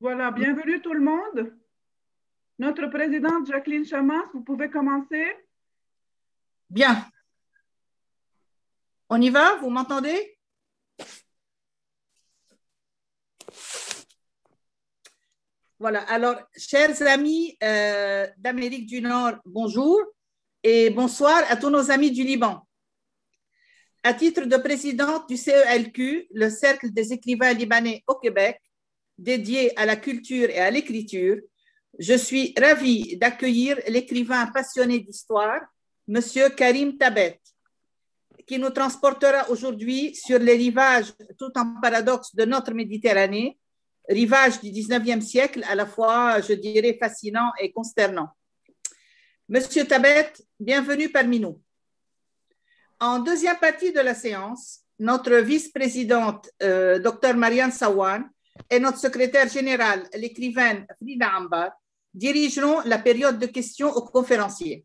Voilà, bienvenue tout le monde. Notre présidente Jacqueline Chammas, vous pouvez commencer? Bien. On y va? Vous m'entendez? Voilà, alors, chers amis d'Amérique du Nord, bonjour et bonsoir à tous nos amis du Liban. À titre de présidente du CELQ, le Cercle des Écrivains libanais au Québec, dédié à la culture et à l'écriture, je suis ravie d'accueillir l'écrivain passionné d'histoire, M. Karim Tabet, qui nous transportera aujourd'hui sur les rivages tout en paradoxe de notre Méditerranée, rivages du 19e siècle à la fois, je dirais, fascinant et consternant. Monsieur Tabet, bienvenue parmi nous. En deuxième partie de la séance, notre vice-présidente, Dr Marianne Sawan, et notre secrétaire générale, l'écrivaine Frida Ambar, dirigeront la période de questions aux conférenciers.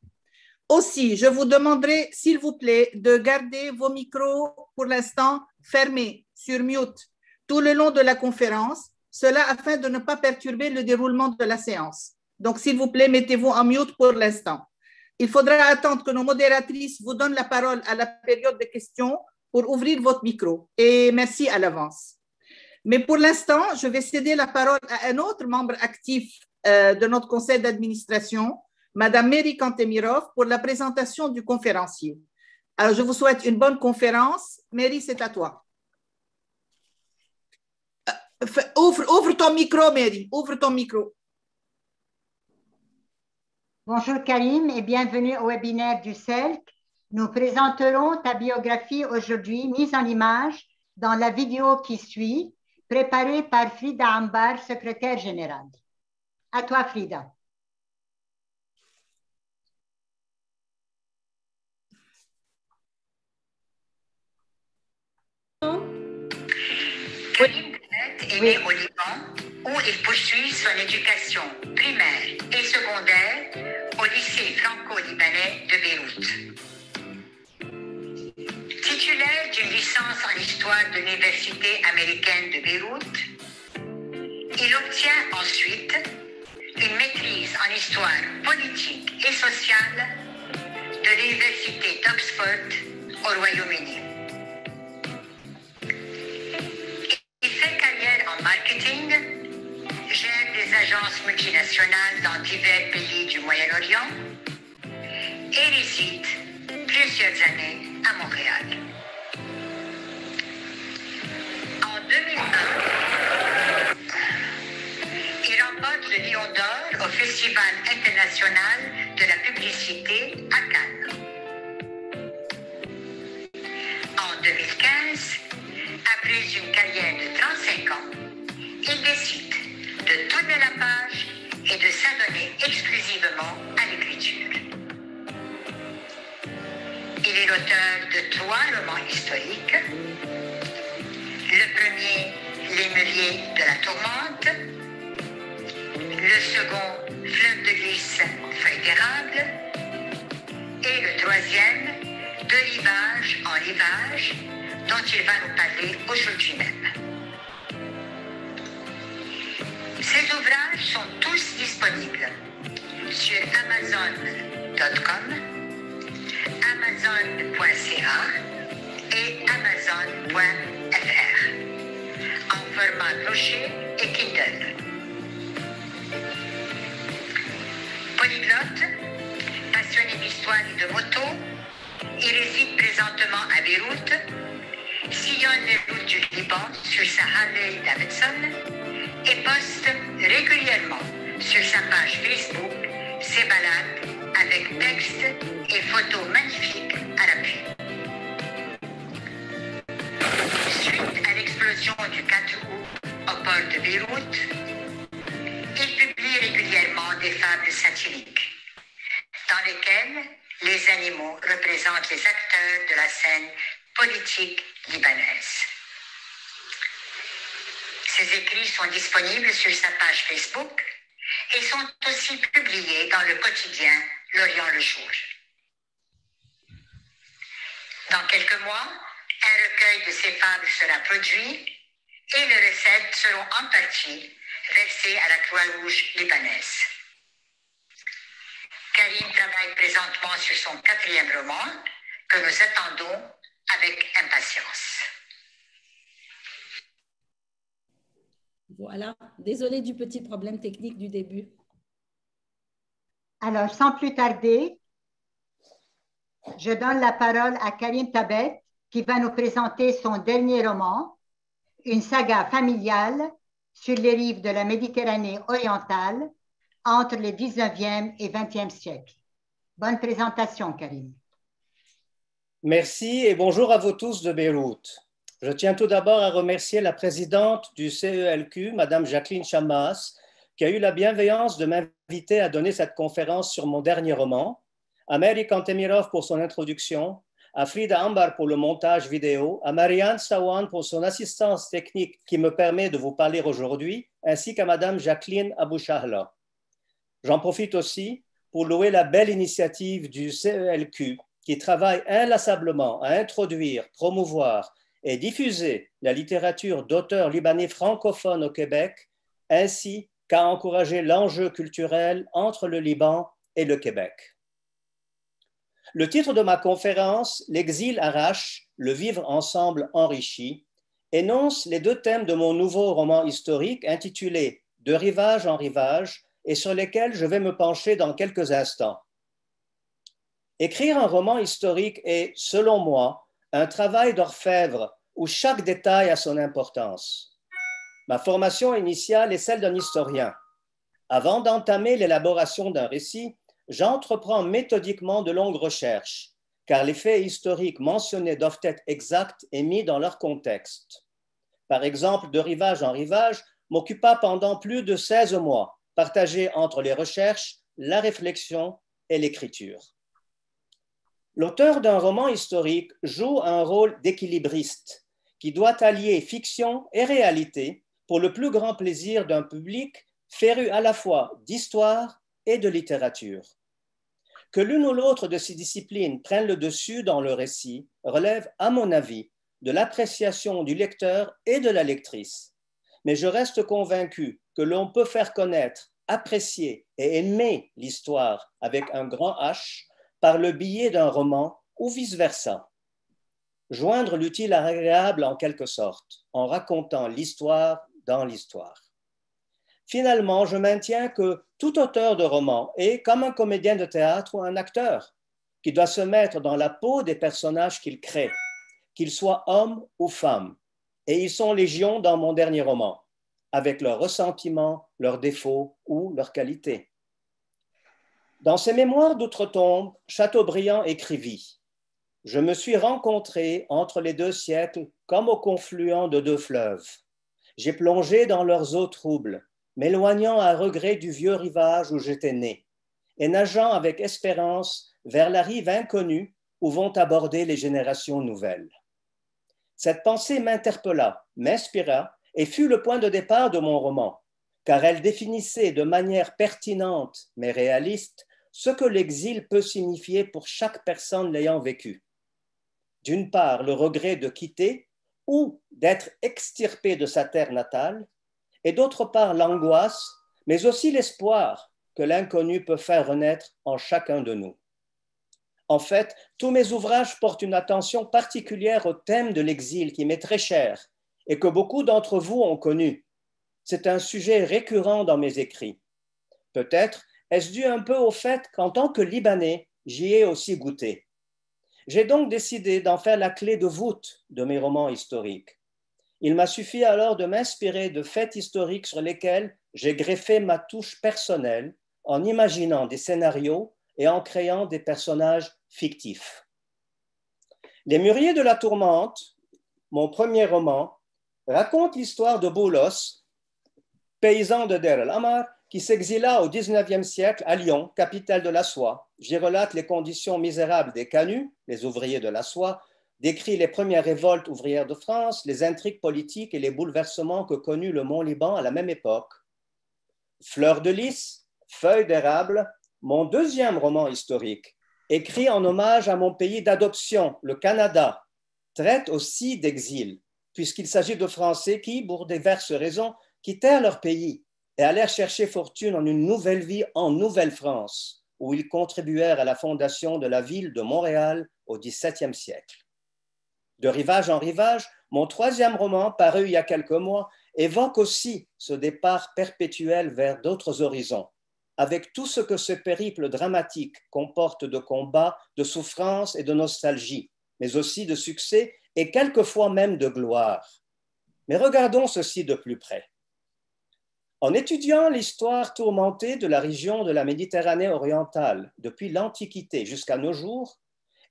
Aussi, je vous demanderai, s'il vous plaît, de garder vos micros pour l'instant fermés, sur mute, tout le long de la conférence, cela afin de ne pas perturber le déroulement de la séance. Donc, s'il vous plaît, mettez-vous en mute pour l'instant. Il faudra attendre que nos modératrices vous donnent la parole à la période de questions pour ouvrir votre micro. Et merci à l'avance. Mais pour l'instant, je vais céder la parole à un autre membre actif de notre conseil d'administration, Madame Mary Kantemirov, pour la présentation du conférencier. Alors, je vous souhaite une bonne conférence. Mary, c'est à toi. Ouvre ton micro, Mary. Ouvre ton micro. Bonjour, Karim, et bienvenue au webinaire du CELC. Nous présenterons ta biographie aujourd'hui, mise en image dans la vidéo qui suit, préparée par Frida Ambar, secrétaire générale. À toi, Frida. Pauline Tabet est née au Liban, où il poursuit son éducation primaire et secondaire au lycée franco-libanais de Beyrouth. Titulaire d'une licence en histoire de l'Université américaine de Beyrouth, il obtient ensuite une maîtrise en histoire politique et sociale de l'Université d'Oxford au Royaume-Uni. Il fait carrière en marketing, gère des agences multinationales dans divers pays du Moyen-Orient et réside plusieurs années à Montréal. En 2001, il remporte le Lion d'or au Festival international de la publicité à Cannes. En 2015, après une carrière de 35 ans, il décide de tourner la page et de s'adonner exclusivement à l'écriture. Il est l'auteur de 3 romans historiques. Le premier, Les meuliers de la tourmente. Le second, Fleur de lys, feuilles d'érable. Et le troisième, De rivage en rivage, dont il va nous parler aujourd'hui même. Ces ouvrages sont tous disponibles sur Amazon.com, Amazon.ca et Amazon.fr en format brochet et Kindle. Polyglotte, passionné d'histoire et de moto, il réside présentement à Beyrouth, sillonne les routes du Liban sur sa Harley Davidson et poste régulièrement sur sa page Facebook ses balades avec textes et photos magnifiques à l'appui. Suite à l'explosion du 4 août au port de Beyrouth, il publie régulièrement des fables satiriques, dans lesquelles les animaux représentent les acteurs de la scène politique libanaise. Ses écrits sont disponibles sur sa page Facebook et sont aussi publiés dans le quotidien L'Orient le jour. Dans quelques mois, un recueil de ces fables sera produit et les recettes seront en partie versés à la Croix-Rouge libanaise. Karim travaille présentement sur son 4e roman que nous attendons avec impatience. Voilà. Désolée du petit problème technique du début. Alors, sans plus tarder, je donne la parole à Karim Tabet qui va nous présenter son dernier roman, une saga familiale sur les rives de la Méditerranée orientale entre les 19e et 20e siècles. Bonne présentation, Karim. Merci et bonjour à vous tous de Beyrouth. Je tiens tout d'abord à remercier la présidente du CELQ, Madame Jacqueline Chammas, qui a eu la bienveillance de m'inviter à donner cette conférence sur mon dernier roman, à Mary Kantemirov pour son introduction, à Frida Ambar pour le montage vidéo, à Marianne Sawan pour son assistance technique qui me permet de vous parler aujourd'hui, ainsi qu'à Madame Jacqueline Abouchahla. J'en profite aussi pour louer la belle initiative du CELQ qui travaille inlassablement à introduire, promouvoir et diffuser la littérature d'auteurs libanais francophones au Québec, ainsi qu'à encourager l'enjeu culturel entre le Liban et le Québec. Le titre de ma conférence, « L'exil arrache, le vivre ensemble enrichi », énonce les deux thèmes de mon nouveau roman historique intitulé « De rivage en rivage » et sur lesquels je vais me pencher dans quelques instants. Écrire un roman historique est, selon moi, un travail d'orfèvre où chaque détail a son importance. Ma formation initiale est celle d'un historien. Avant d'entamer l'élaboration d'un récit, j'entreprends méthodiquement de longues recherches, car les faits historiques mentionnés doivent être exacts et mis dans leur contexte. Par exemple, De rivage en rivage m'occupa pendant plus de 16 mois, partagé entre les recherches, la réflexion et l'écriture. L'auteur d'un roman historique joue un rôle d'équilibriste qui doit allier fiction et réalité pour le plus grand plaisir d'un public féru à la fois d'histoire et de littérature. Que l'une ou l'autre de ces disciplines prenne le dessus dans le récit relève, à mon avis, de l'appréciation du lecteur et de la lectrice. Mais je reste convaincu que l'on peut faire connaître, apprécier et aimer l'histoire avec un grand H par le biais d'un roman ou vice-versa. Joindre l'utile à l'agréable en quelque sorte, en racontant l'histoire dans l'histoire. Finalement, je maintiens que tout auteur de roman est comme un comédien de théâtre ou un acteur qui doit se mettre dans la peau des personnages qu'il crée, qu'ils soient hommes ou femmes. Et ils sont légion dans mon dernier roman, avec leurs ressentiments, leurs défauts ou leurs qualités. Dans ses mémoires d'outre-tombe, Chateaubriand écrivit « Je me suis rencontré entre les deux siècles comme au confluent de deux fleuves. J'ai plongé dans leurs eaux troubles, m'éloignant à regret du vieux rivage où j'étais né, et nageant avec espérance vers la rive inconnue où vont aborder les générations nouvelles. » Cette pensée m'interpella, m'inspira et fut le point de départ de mon roman, car elle définissait de manière pertinente mais réaliste ce que l'exil peut signifier pour chaque personne l'ayant vécu. D'une part, le regret de quitter ou d'être extirpé de sa terre natale, et d'autre part l'angoisse, mais aussi l'espoir que l'inconnu peut faire renaître en chacun de nous. En fait, tous mes ouvrages portent une attention particulière au thème de l'exil qui m'est très cher et que beaucoup d'entre vous ont connu. C'est un sujet récurrent dans mes écrits. Peut-être est-ce dû un peu au fait qu'en tant que Libanais, j'y ai aussi goûté. J'ai donc décidé d'en faire la clé de voûte de mes romans historiques. Il m'a suffi alors de m'inspirer de faits historiques sur lesquels j'ai greffé ma touche personnelle en imaginant des scénarios et en créant des personnages fictifs. Les meuliers de la tourmente, mon premier roman, raconte l'histoire de Boulos, paysan de Deir el-Qamar, qui s'exila au 19e siècle à Lyon, capitale de la soie. J'y relate les conditions misérables des canuts, les ouvriers de la soie, décrit les premières révoltes ouvrières de France, les intrigues politiques et les bouleversements que connut le Mont-Liban à la même époque. Fleur de lys, feuilles d'érable, mon deuxième roman historique, écrit en hommage à mon pays d'adoption, le Canada, traite aussi d'exil, puisqu'il s'agit de Français qui, pour diverses raisons, quittèrent leur pays et allèrent chercher fortune en une nouvelle vie en Nouvelle-France, où ils contribuèrent à la fondation de la ville de Montréal au XVIIe siècle. De rivage en rivage, mon troisième roman, paru il y a quelques mois, évoque aussi ce départ perpétuel vers d'autres horizons, avec tout ce que ce périple dramatique comporte de combats, de souffrances et de nostalgie, mais aussi de succès et quelquefois même de gloire. Mais regardons ceci de plus près. En étudiant l'histoire tourmentée de la région de la Méditerranée orientale depuis l'Antiquité jusqu'à nos jours,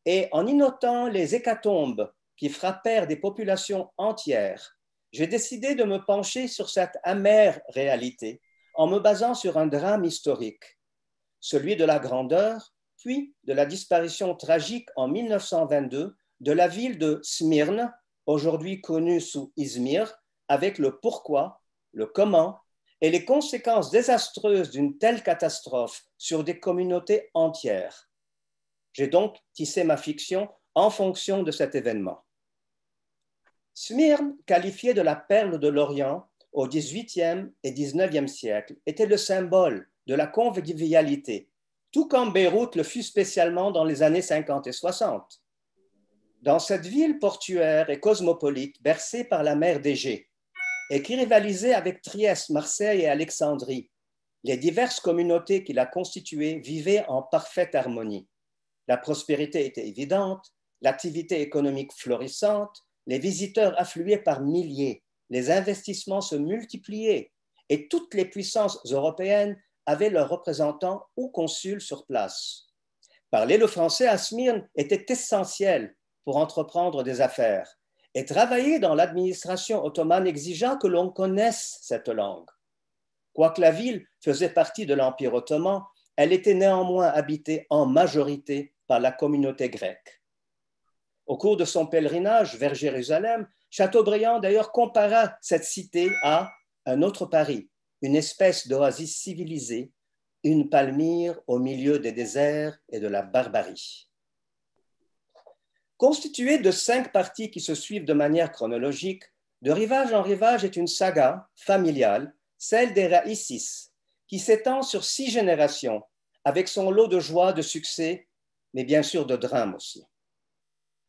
et en y notant les hécatombes qui frappèrent des populations entières, j'ai décidé de me pencher sur cette amère réalité en me basant sur un drame historique, celui de la grandeur, puis de la disparition tragique en 1922 de la ville de Smyrne, aujourd'hui connue sous Izmir, avec le pourquoi, le comment et les conséquences désastreuses d'une telle catastrophe sur des communautés entières. J'ai donc tissé ma fiction en fonction de cet événement. Smyrne, qualifiée de la perle de l'Orient au XVIIIe et XIXe siècle, était le symbole de la convivialité, tout comme Beyrouth le fut spécialement dans les années 50 et 60. Dans cette ville portuaire et cosmopolite bercée par la mer d'Égée et qui rivalisait avec Trieste, Marseille et Alexandrie, les diverses communautés qui la constituaient vivaient en parfaite harmonie. La prospérité était évidente, l'activité économique florissante, les visiteurs affluaient par milliers, les investissements se multipliaient et toutes les puissances européennes avaient leurs représentants ou consuls sur place. Parler le français à Smyrne était essentiel pour entreprendre des affaires et travailler dans l'administration ottomane exigea que l'on connaisse cette langue. Quoique la ville faisait partie de l'Empire ottoman, elle était néanmoins habitée en majorité par la communauté grecque. Au cours de son pèlerinage vers Jérusalem, Chateaubriand d'ailleurs compara cette cité à un autre Paris, une espèce d'oasis civilisée, une Palmyre au milieu des déserts et de la barbarie. Constituée de 5 parties qui se suivent de manière chronologique, De rivage en rivage est une saga familiale, celle des Raïssis, qui s'étend sur 6 générations, avec son lot de joie, de succès, mais bien sûr de drame aussi.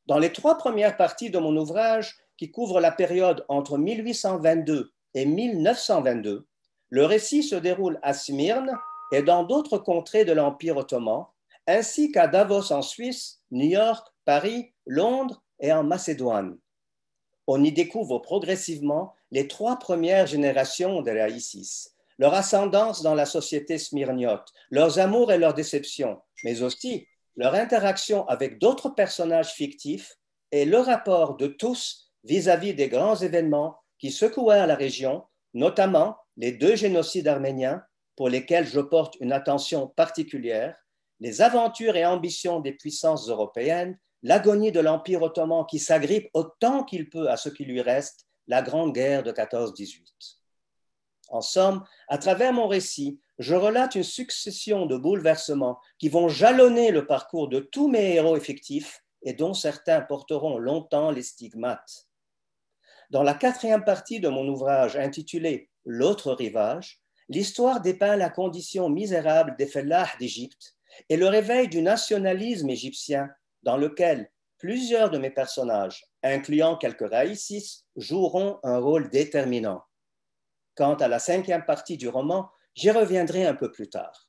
Dans les 3 premières parties de mon ouvrage, qui couvrent la période entre 1822 et 1922, le récit se déroule à Smyrne et dans d'autres contrées de l'Empire ottoman, ainsi qu'à Davos en Suisse, New York, Paris, Londres et en Macédoine. On y découvre progressivement les 3 premières générations des Raïssis, leur ascendance dans la société smyrniote, leurs amours et leurs déceptions, mais aussi leur interaction avec d'autres personnages fictifs et le rapport de tous vis-à-vis des grands événements qui secouèrent la région, notamment les 2 génocides arméniens pour lesquels je porte une attention particulière, les aventures et ambitions des puissances européennes, l'agonie de l'Empire ottoman qui s'agrippe autant qu'il peut à ce qui lui reste, la Grande Guerre de 14-18. En somme, à travers mon récit, je relate une succession de bouleversements qui vont jalonner le parcours de tous mes héros fictifs et dont certains porteront longtemps les stigmates. Dans la 4e partie de mon ouvrage intitulé « L'autre rivage », l'histoire dépeint la condition misérable des fellahs d'Égypte et le réveil du nationalisme égyptien dans lequel plusieurs de mes personnages, incluant quelques raïssis, joueront un rôle déterminant. Quant à la 5e partie du roman, j'y reviendrai un peu plus tard.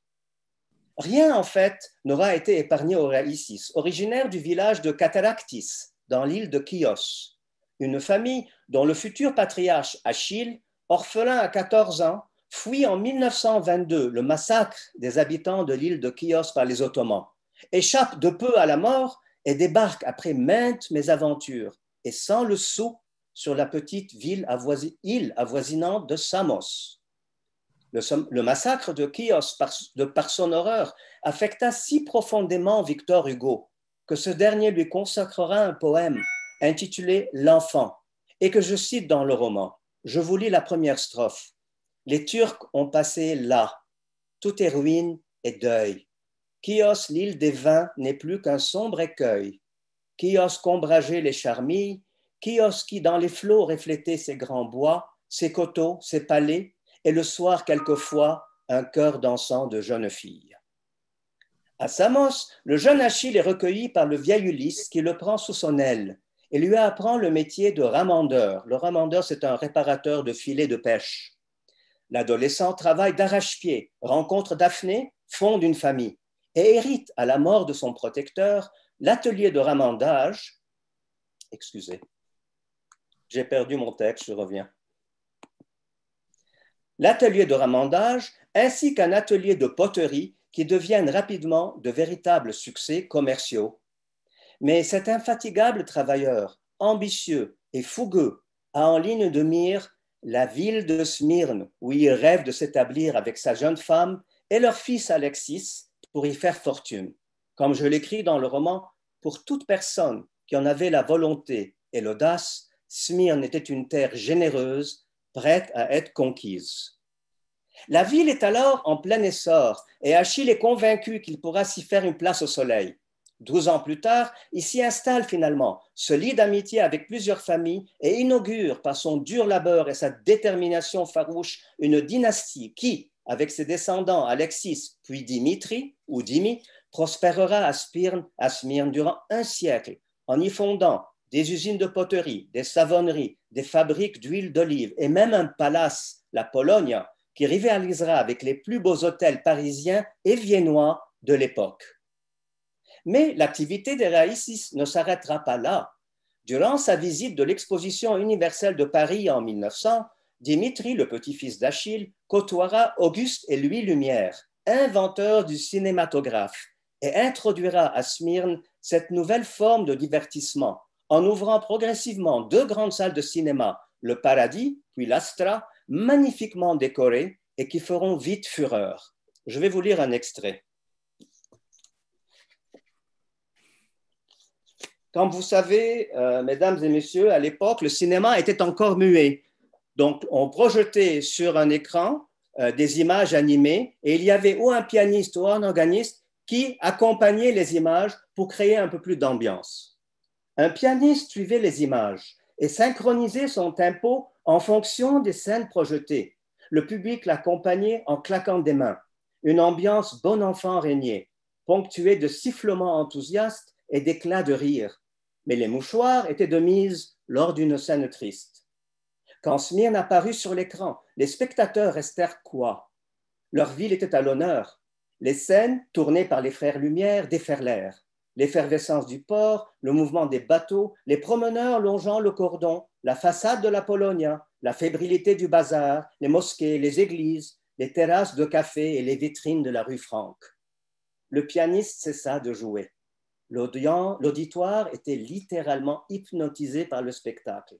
Rien, en fait, n'aura été épargné aux Raïssis, originaires du village de Kataraktis, dans l'île de Chios, une famille dont le futur patriarche Achille, orphelin à 14 ans, fuit en 1922 le massacre des habitants de l'île de Chios par les Ottomans, échappe de peu à la mort et débarque après maintes mésaventures et sans le sou sur la petite île avoisinante de Samos. Le massacre de Chios par son horreur affecta si profondément Victor Hugo que ce dernier lui consacrera un poème intitulé « L'enfant » et que je cite dans le roman. Je vous lis la première strophe. « Les Turcs ont passé là. Tout est ruine et deuil. Chios, l'île des vins, n'est plus qu'un sombre écueil. Chios qu'ombrageaient les charmilles, Chios qui, dans les flots, reflétait ses grands bois, ses coteaux, ses palais, et le soir quelquefois un chœur dansant de jeunes filles. À Samos, le jeune Achille est recueilli par le vieil Ulysse qui le prend sous son aile et lui apprend le métier de ramandeur. Le ramandeur, c'est un réparateur de filets de pêche. L'adolescent travaille d'arrache-pied, rencontre Daphné, fonde une famille et hérite à la mort de son protecteur l'atelier de ramandage. Excusez, j'ai perdu mon texte, je reviens. L'atelier de ramandage ainsi qu'un atelier de poterie qui deviennent rapidement de véritables succès commerciaux. Mais cet infatigable travailleur, ambitieux et fougueux, a en ligne de mire la ville de Smyrne, où il rêve de s'établir avec sa jeune femme et leur fils Alexis pour y faire fortune. Comme je l'écris dans le roman, pour toute personne qui en avait la volonté et l'audace, Smyrne était une terre généreuse, prête à être conquise. La ville est alors en plein essor et Achille est convaincu qu'il pourra s'y faire une place au soleil. 12 ans plus tard, il s'y installe finalement, se lie d'amitié avec plusieurs familles et inaugure par son dur labeur et sa détermination farouche une dynastie qui, avec ses descendants Alexis puis Dimitri ou Dimi, prospérera à Smyrne durant un siècle en y fondant des usines de poterie, des savonneries, des fabriques d'huile d'olive et même un palace, la Polonia, qui rivalisera avec les plus beaux hôtels parisiens et viennois de l'époque. Mais l'activité des Raïssis ne s'arrêtera pas là. Durant sa visite de l'exposition universelle de Paris en 1900, Dimitri, le petit-fils d'Achille, côtoiera Auguste et Louis Lumière, inventeur du cinématographe, et introduira à Smyrne cette nouvelle forme de divertissement en ouvrant progressivement 2 grandes salles de cinéma, le Paradis puis l'Astra, magnifiquement décorés et qui feront vite fureur. Je vais vous lire un extrait. Comme vous savez, mesdames et messieurs, à l'époque, le cinéma était encore muet. Donc, on projetait sur un écran des images animées et il y avait ou un pianiste ou un organiste qui accompagnait les images pour créer un peu plus d'ambiance. Un pianiste suivait les images et synchronisait son tempo en fonction des scènes projetées. Le public l'accompagnait en claquant des mains. Une ambiance bon enfant régnait, ponctuée de sifflements enthousiastes et d'éclats de rire. Mais les mouchoirs étaient de mise lors d'une scène triste. Quand Smyrne apparut sur l'écran, les spectateurs restèrent quoi? Leur ville était à l'honneur. Les scènes, tournées par les frères Lumière, déferlèrent. L'effervescence du port, le mouvement des bateaux, les promeneurs longeant le cordon, la façade de la Polonia, la fébrilité du bazar, les mosquées, les églises, les terrasses de café et les vitrines de la rue Franck. Le pianiste cessa de jouer. L'auditoire était littéralement hypnotisé par le spectacle.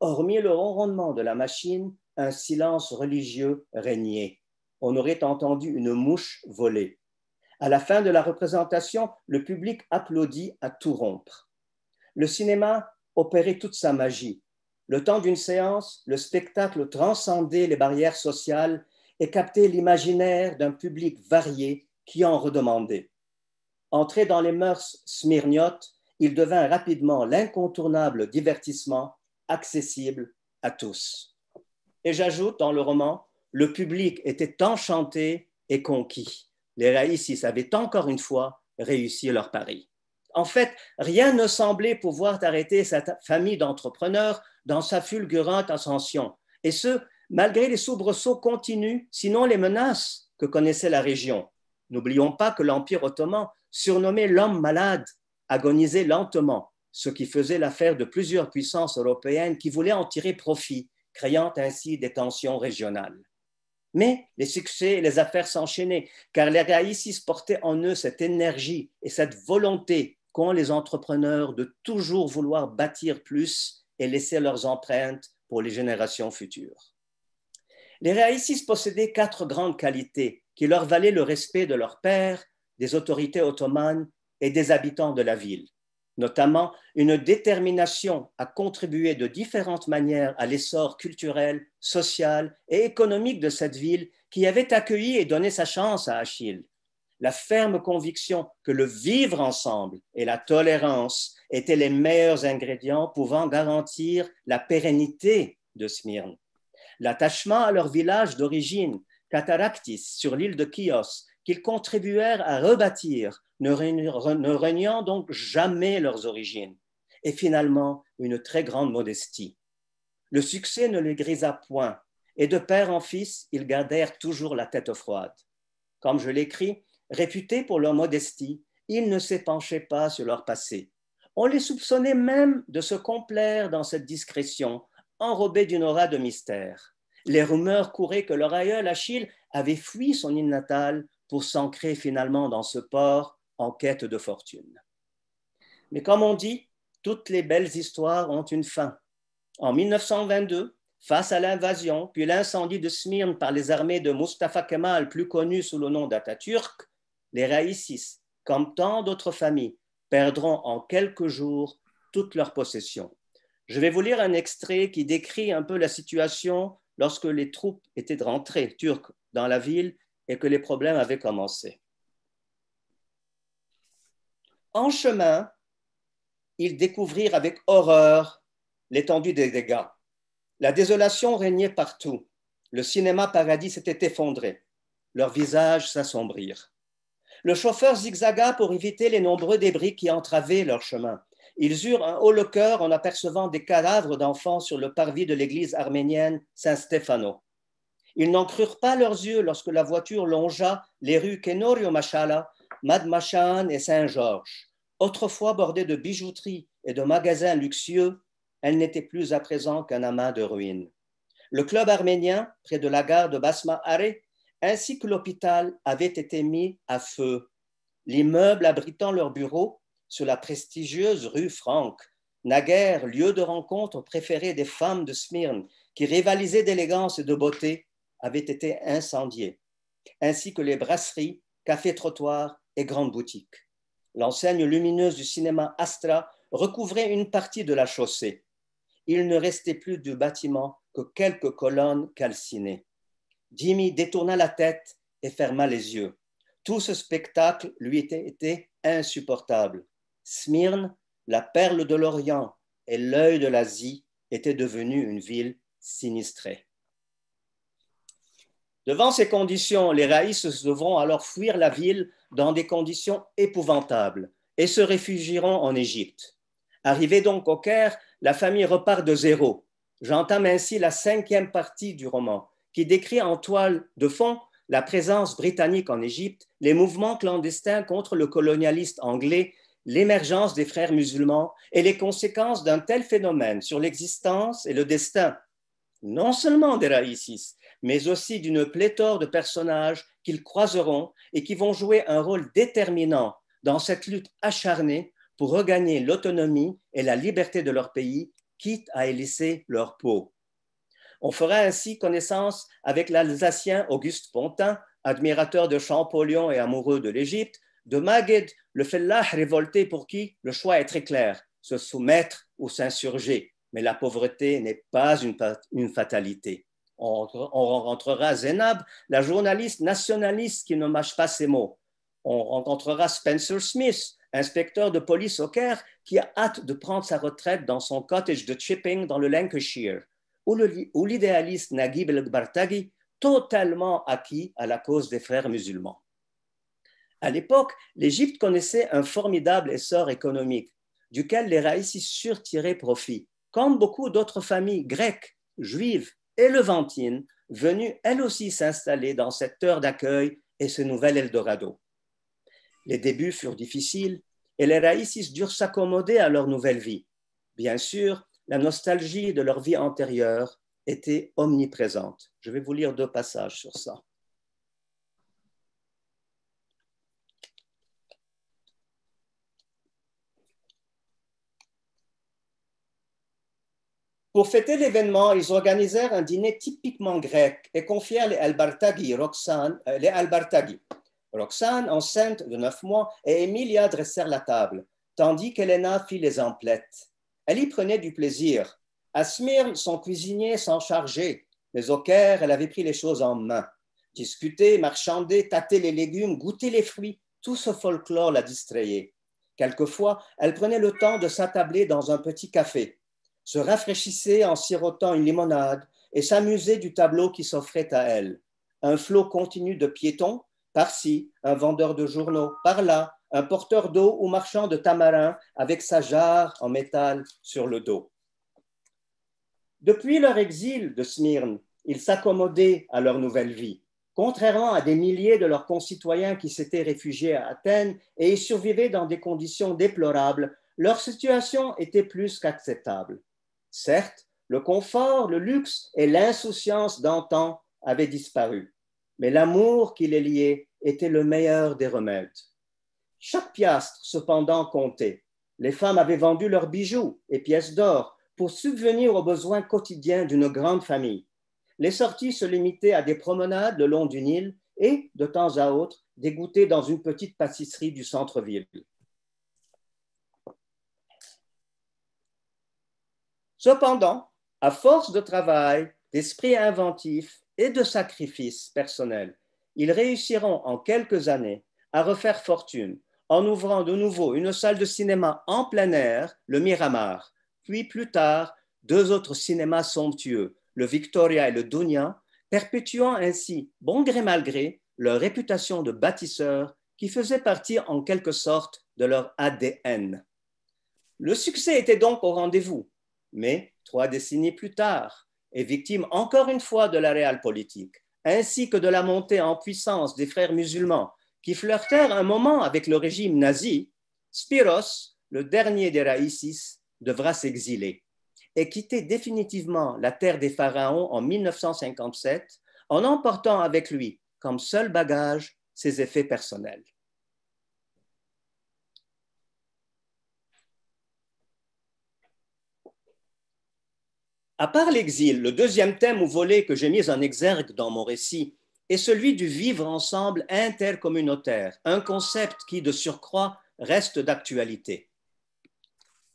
Hormis le ronronnement de la machine, un silence religieux régnait. On aurait entendu une mouche voler. À la fin de la représentation, le public applaudit à tout rompre. Le cinéma opérait toute sa magie. Le temps d'une séance, le spectacle transcendait les barrières sociales et captait l'imaginaire d'un public varié qui en redemandait. Entré dans les mœurs smyrniotes, il devint rapidement l'incontournable divertissement accessible à tous. Et j'ajoute dans le roman, le public était enchanté et conquis. Les Raïssis avaient encore une fois réussi leur pari. En fait, rien ne semblait pouvoir arrêter cette famille d'entrepreneurs dans sa fulgurante ascension, et ce, malgré les soubresauts continus, sinon les menaces que connaissait la région. N'oublions pas que l'Empire ottoman, surnommé l'homme malade, agonisait lentement, ce qui faisait l'affaire de plusieurs puissances européennes qui voulaient en tirer profit, créant ainsi des tensions régionales. Mais les succès et les affaires s'enchaînaient, car les Raïssis portaient en eux cette énergie et cette volonté qu'ont les entrepreneurs de toujours vouloir bâtir plus et laisser leurs empreintes pour les générations futures. Les Raïssis possédaient 4 grandes qualités qui leur valaient le respect de leurs pères, des autorités ottomanes et des habitants de la ville, notamment une détermination à contribuer de différentes manières à l'essor culturel, social et économique de cette ville qui avait accueilli et donné sa chance à Achille. La ferme conviction que le vivre ensemble et la tolérance étaient les meilleurs ingrédients pouvant garantir la pérennité de Smyrne. l'attachement à leur village d'origine, Kataraktis, sur l'île de Chios, qu'ils contribuèrent à rebâtir, ne reniant donc jamais leurs origines, et finalement une très grande modestie. Le succès ne les grisa point, et de père en fils, ils gardèrent toujours la tête froide. Comme je l'écris, réputés pour leur modestie, ils ne s'épanchaient pas sur leur passé. On les soupçonnait même de se complaire dans cette discrétion, enrobée d'une aura de mystère. Les rumeurs couraient que leur aïeul Achille avait fui son île natale pour s'ancrer finalement dans ce port en quête de fortune. Mais comme on dit, toutes les belles histoires ont une fin. En 1922, face à l'invasion, puis l'incendie de Smyrne par les armées de Mustafa Kemal, plus connu sous le nom d'Atatürk, les Raïssis, comme tant d'autres familles, perdront en quelques jours toutes leurs possessions. Je vais vous lire un extrait qui décrit un peu la situation lorsque les troupes étaient rentrées turques dans la ville et que les problèmes avaient commencé. En chemin, ils découvrirent avec horreur l'étendue des dégâts. La désolation régnait partout. Le cinéma paradis s'était effondré. Leurs visages s'assombrirent. Le chauffeur zigzaga pour éviter les nombreux débris qui entravaient leur chemin. Ils eurent un haut-le-cœur en apercevant des cadavres d'enfants sur le parvis de l'église arménienne Saint-Stéphano. Ils n'en crurent pas leurs yeux lorsque la voiture longea les rues Kenorio-Machala, Madmachan et Saint-Georges. Autrefois bordées de bijouteries et de magasins luxueux, elle n'était plus à présent qu'un amas de ruines. Le club arménien, près de la gare de Basma-Are, ainsi que l'hôpital, avaient été mis à feu. L'immeuble abritant leurs bureaux, sur la prestigieuse rue Franck, naguère lieu de rencontre préféré des femmes de Smyrne, qui rivalisaient d'élégance et de beauté, avait été incendié, ainsi que les brasseries, cafés-trottoirs et grandes boutiques. L'enseigne lumineuse du cinéma Astra recouvrait une partie de la chaussée. Il ne restait plus du bâtiment que quelques colonnes calcinées. Jimmy détourna la tête et ferma les yeux. Tout ce spectacle lui était insupportable. Smyrne, la perle de l'Orient et l'œil de l'Asie, était devenue une ville sinistrée. Devant ces conditions, les Raïs devront alors fuir la ville dans des conditions épouvantables et se réfugieront en Égypte. Arrivés donc au Caire, la famille repart de zéro. J'entame ainsi la 5e partie du roman, qui décrit en toile de fond la présence britannique en Égypte, les mouvements clandestins contre le colonialiste anglais, l'émergence des frères musulmans et les conséquences d'un tel phénomène sur l'existence et le destin, non seulement des Raïssis, mais aussi d'une pléthore de personnages qu'ils croiseront et qui vont jouer un rôle déterminant dans cette lutte acharnée pour regagner l'autonomie et la liberté de leur pays, quitte à hélisser leur peau. On fera ainsi connaissance avec l'Alsacien Auguste Pontin, admirateur de Champollion et amoureux de l'Égypte, de Magued, le fellah révolté pour qui le choix est très clair, se soumettre ou s'insurger. Mais la pauvreté n'est pas une fatalité. On rencontrera Zénab, la journaliste nationaliste qui ne mâche pas ses mots. On rencontrera Spencer Smith, inspecteur de police au Caire, qui a hâte de prendre sa retraite dans son cottage de Chipping dans le Lancashire, ou l'idéaliste Naguib el-Gbartaghi, totalement acquis à la cause des frères musulmans. À l'époque, l'Égypte connaissait un formidable essor économique, duquel les Raïssis surent tirer profit, comme beaucoup d'autres familles grecques, juives et levantines, venues elles aussi s'installer dans cette terre d'accueil et ce nouvel Eldorado. Les débuts furent difficiles et les Raïssis durent s'accommoder à leur nouvelle vie. Bien sûr, la nostalgie de leur vie antérieure était omniprésente. Je vais vous lire 2 passages sur ça. Pour fêter l'événement, ils organisèrent un dîner typiquement grec et confièrent les Al-Bartaghi, Roxane, enceinte de 9 mois, et Emilia dressèrent la table, tandis qu'Elena fit les emplettes. Elle y prenait du plaisir. À Smyrne, son cuisinier s'en chargeait, mais au Caire, elle avait pris les choses en main. Discuter, marchander, tâter les légumes, goûter les fruits, tout ce folklore la distrayait. Quelquefois, elle prenait le temps de s'attabler dans un petit café, se rafraîchissait en sirotant une limonade et s'amusait du tableau qui s'offrait à elle. Un flot continu de piétons, par-ci, un vendeur de journaux, par-là, un porteur d'eau ou marchand de tamarins avec sa jarre en métal sur le dos. Depuis leur exil de Smyrne, ils s'accommodaient à leur nouvelle vie, contrairement à des milliers de leurs concitoyens qui s'étaient réfugiés à Athènes et y survivaient dans des conditions déplorables. Leur situation était plus qu'acceptable. Certes, le confort, le luxe et l'insouciance d'antan avaient disparu, mais l'amour qui les liait était le meilleur des remèdes. Chaque piastre, cependant, comptait. Les femmes avaient vendu leurs bijoux et pièces d'or pour subvenir aux besoins quotidiens d'une grande famille. Les sorties se limitaient à des promenades le long du Nil et, de temps à autre, des goûters dans une petite pâtisserie du centre-ville. Cependant, à force de travail, d'esprit inventif et de sacrifices personnels, ils réussiront en quelques années à refaire fortune en ouvrant de nouveau une salle de cinéma en plein air, le Miramar, puis plus tard, deux autres cinémas somptueux, le Victoria et le Dunia, perpétuant ainsi, bon gré mal gré, leur réputation de bâtisseurs qui faisait partie en quelque sorte de leur ADN. Le succès était donc au rendez-vous, mais 3 décennies plus tard, et victime encore une fois de la realpolitik, ainsi que de la montée en puissance des frères musulmans qui flirtèrent un moment avec le régime nazi, Spiros, le dernier des Raïsis, devra s'exiler et quitter définitivement la terre des pharaons en 1957 en emportant avec lui comme seul bagage ses effets personnels. À part l'exil, le deuxième thème ou volet que j'ai mis en exergue dans mon récit est celui du vivre ensemble intercommunautaire, un concept qui, de surcroît, reste d'actualité.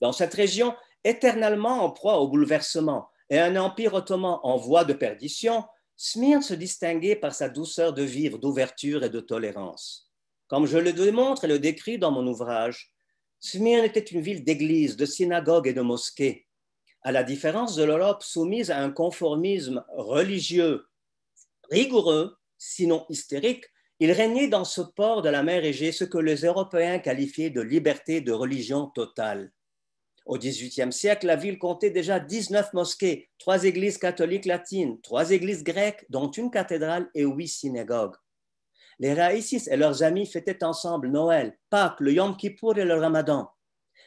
Dans cette région, éternellement en proie au bouleversement et à un empire ottoman en voie de perdition, Smyrne se distinguait par sa douceur de vivre, d'ouverture et de tolérance. Comme je le démontre et le décris dans mon ouvrage, Smyrne était une ville d'églises, de synagogues et de mosquées. À la différence de l'Europe soumise à un conformisme religieux rigoureux, sinon hystérique, il régnait dans ce port de la mer Égée ce que les Européens qualifiaient de liberté de religion totale. Au XVIIIe siècle, la ville comptait déjà 19 mosquées, 3 églises catholiques latines, 3 églises grecques, dont une cathédrale et 8 synagogues. Les Raïsis et leurs amis fêtaient ensemble Noël, Pâques, le Yom Kippour et le Ramadan.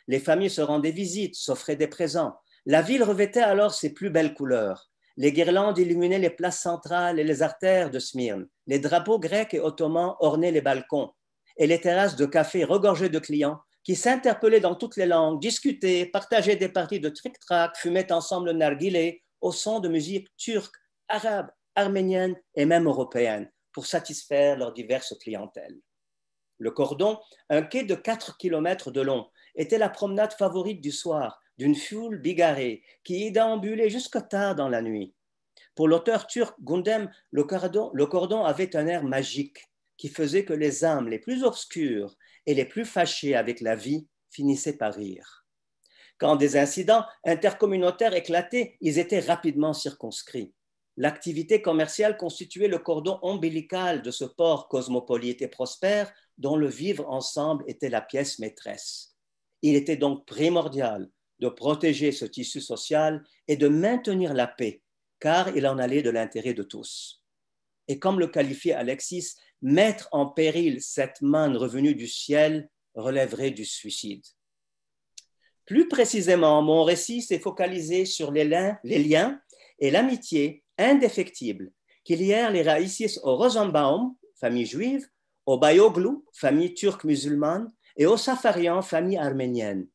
Les familles se rendaient visite, s'offraient des présents. La ville revêtait alors ses plus belles couleurs. Les guirlandes illuminaient les places centrales et les artères de Smyrne. Les drapeaux grecs et ottomans ornaient les balcons. Et les terrasses de café regorgeaient de clients qui s'interpellaient dans toutes les langues, discutaient, partageaient des parties de tric-trac, fumaient ensemble le narguilé au son de musique turque, arabe, arménienne et même européenne pour satisfaire leurs diverses clientèles. Le cordon, un quai de 4 km de long, était la promenade favorite du soir, d'une foule bigarrée qui y déambulait jusque tard dans la nuit. Pour l'auteur turc Gundem, le cordon avait un air magique qui faisait que les âmes les plus obscures et les plus fâchées avec la vie finissaient par rire. Quand des incidents intercommunautaires éclataient, ils étaient rapidement circonscrits. L'activité commerciale constituait le cordon ombilical de ce port cosmopolite et prospère dont le vivre ensemble était la pièce maîtresse. Il était donc primordial de protéger ce tissu social et de maintenir la paix, car il en allait de l'intérêt de tous. Et comme le qualifiait Alexis, mettre en péril cette manne revenue du ciel relèverait du suicide. Plus précisément, mon récit s'est focalisé sur les liens et l'amitié indéfectibles qui lièrent les Raïsis au Rosenbaum, famille juive, au Bayoglou, famille turque musulmane, et au Safarian, famille arménienne.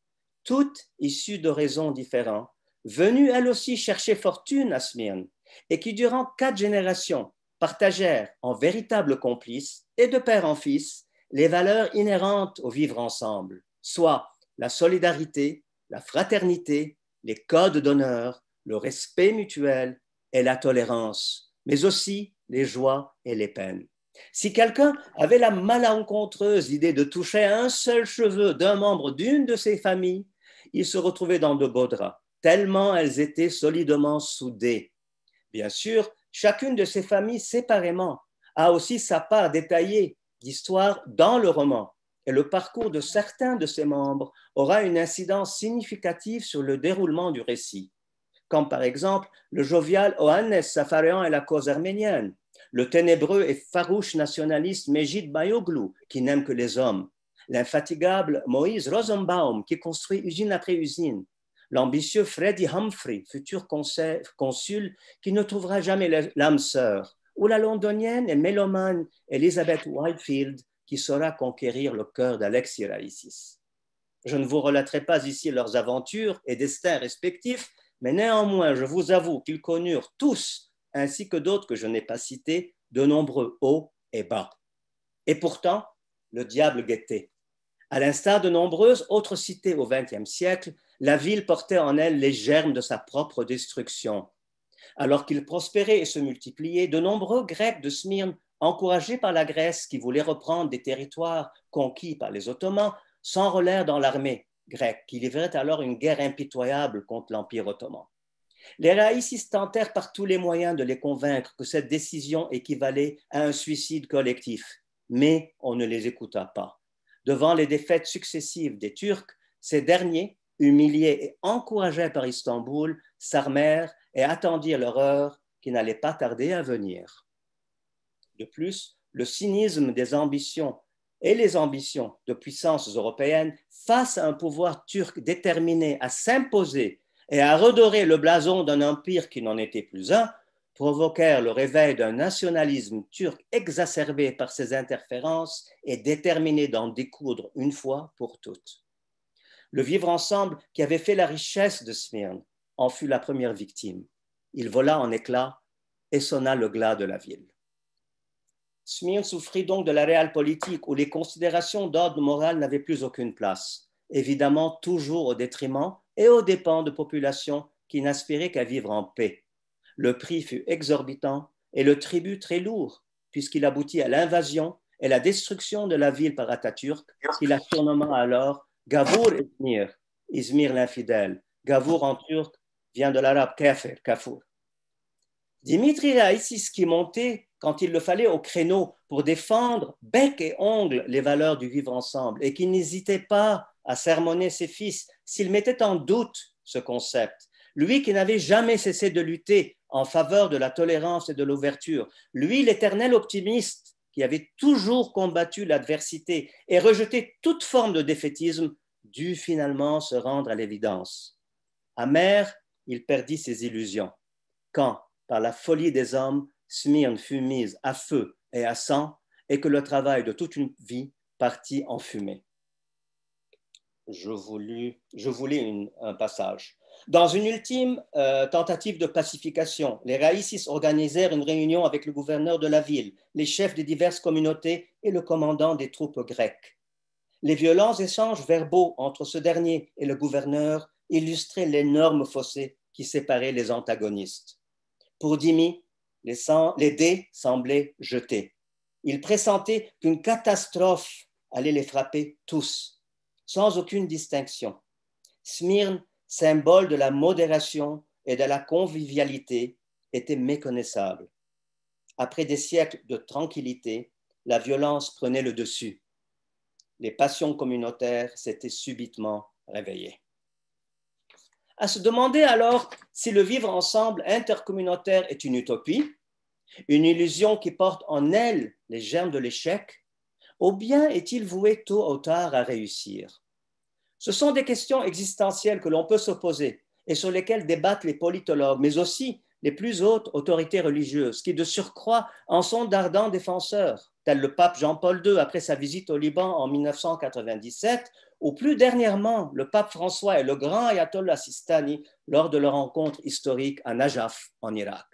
Toutes issues d'horizons différents, venues elles aussi chercher fortune à Smyrne et qui, durant 4 générations, partagèrent en véritables complices et de père en fils les valeurs inhérentes au vivre ensemble, soit la solidarité, la fraternité, les codes d'honneur, le respect mutuel et la tolérance, mais aussi les joies et les peines. Si quelqu'un avait la malencontreuse idée de toucher un seul cheveu d'un membre d'une de ses familles, il se retrouvait dans de beaux draps, tellement elles étaient solidement soudées. Bien sûr, chacune de ces familles séparément a aussi sa part détaillée d'histoire dans le roman, et le parcours de certains de ses membres aura une incidence significative sur le déroulement du récit, comme par exemple le jovial Oannes Safarian et la cause arménienne, le ténébreux et farouche nationaliste Mejid Bayoglou, qui n'aime que les hommes, l'infatigable Moïse Rosenbaum, qui construit usine après usine, l'ambitieux Freddie Humphrey, futur consul, qui ne trouvera jamais l'âme sœur, ou la londonienne et mélomane Elizabeth Whitefield, qui saura conquérir le cœur d'Alexis Raïssis. Je ne vous relaterai pas ici leurs aventures et destins respectifs, mais néanmoins, je vous avoue qu'ils connurent tous, ainsi que d'autres que je n'ai pas cités, de nombreux hauts et bas. Et pourtant, le diable guettait. À l'instar de nombreuses autres cités au XXe siècle, la ville portait en elle les germes de sa propre destruction. Alors qu'ils prospéraient et se multipliaient, de nombreux Grecs de Smyrne, encouragés par la Grèce qui voulait reprendre des territoires conquis par les Ottomans, s'enrôlèrent dans l'armée grecque, qui livrait alors une guerre impitoyable contre l'Empire ottoman. Les Raïssis tentèrent par tous les moyens de les convaincre que cette décision équivalait à un suicide collectif, mais on ne les écouta pas. Devant les défaites successives des Turcs, ces derniers, humiliés et encouragés par Istanbul, s'armèrent et attendirent leur heure qui n'allait pas tarder à venir. De plus, le cynisme des ambitions et les ambitions de puissances européennes face à un pouvoir turc déterminé à s'imposer et à redorer le blason d'un empire qui n'en était plus un, provoquèrent le réveil d'un nationalisme turc exacerbé par ses interférences et déterminé d'en découdre une fois pour toutes. Le vivre ensemble qui avait fait la richesse de Smyrne en fut la première victime. Il vola en éclats et sonna le glas de la ville. Smyrne souffrit donc de la réelle politique où les considérations d'ordre moral n'avaient plus aucune place, évidemment toujours au détriment et aux dépens de populations qui n'aspiraient qu'à vivre en paix. Le prix fut exorbitant et le tribut très lourd, puisqu'il aboutit à l'invasion et la destruction de la ville par Atatürk, qui la surnomma alors Gavur Izmir, Izmir l'infidèle. Gavur en turc vient de l'arabe kafir, kafour. Dimitri Raïssis, qui montait quand il le fallait au créneau pour défendre bec et ongle les valeurs du vivre ensemble et qui n'hésitait pas à sermonner ses fils s'il mettait en doute ce concept. Lui qui n'avait jamais cessé de lutter en faveur de la tolérance et de l'ouverture. Lui, l'éternel optimiste qui avait toujours combattu l'adversité et rejeté toute forme de défaitisme, dut finalement se rendre à l'évidence. Amer, il perdit ses illusions. Quand, par la folie des hommes, Smyrne fut mise à feu et à sang et que le travail de toute une vie partit en fumée. Je vous lis un passage. Dans une ultime tentative de pacification, les Raïssis organisèrent une réunion avec le gouverneur de la ville, les chefs des diverses communautés et le commandant des troupes grecques. Les violents échanges verbaux entre ce dernier et le gouverneur illustraient l'énorme fossé qui séparait les antagonistes. Pour Dimi, les dés semblaient jetés. Il pressentait qu'une catastrophe allait les frapper tous, sans aucune distinction. Smyrne, symbole de la modération et de la convivialité, était méconnaissable. Après des siècles de tranquillité, la violence prenait le dessus. Les passions communautaires s'étaient subitement réveillées. À se demander alors si le vivre ensemble intercommunautaire est une utopie, une illusion qui porte en elle les germes de l'échec, ou bien est-il voué tôt ou tard à réussir? Ce sont des questions existentielles que l'on peut se poser et sur lesquelles débattent les politologues, mais aussi les plus hautes autorités religieuses, qui de surcroît en sont d'ardents défenseurs, tel le pape Jean-Paul II après sa visite au Liban en 1997, ou plus dernièrement le pape François et le grand ayatollah Sistani lors de leur rencontre historique à Najaf, en Irak.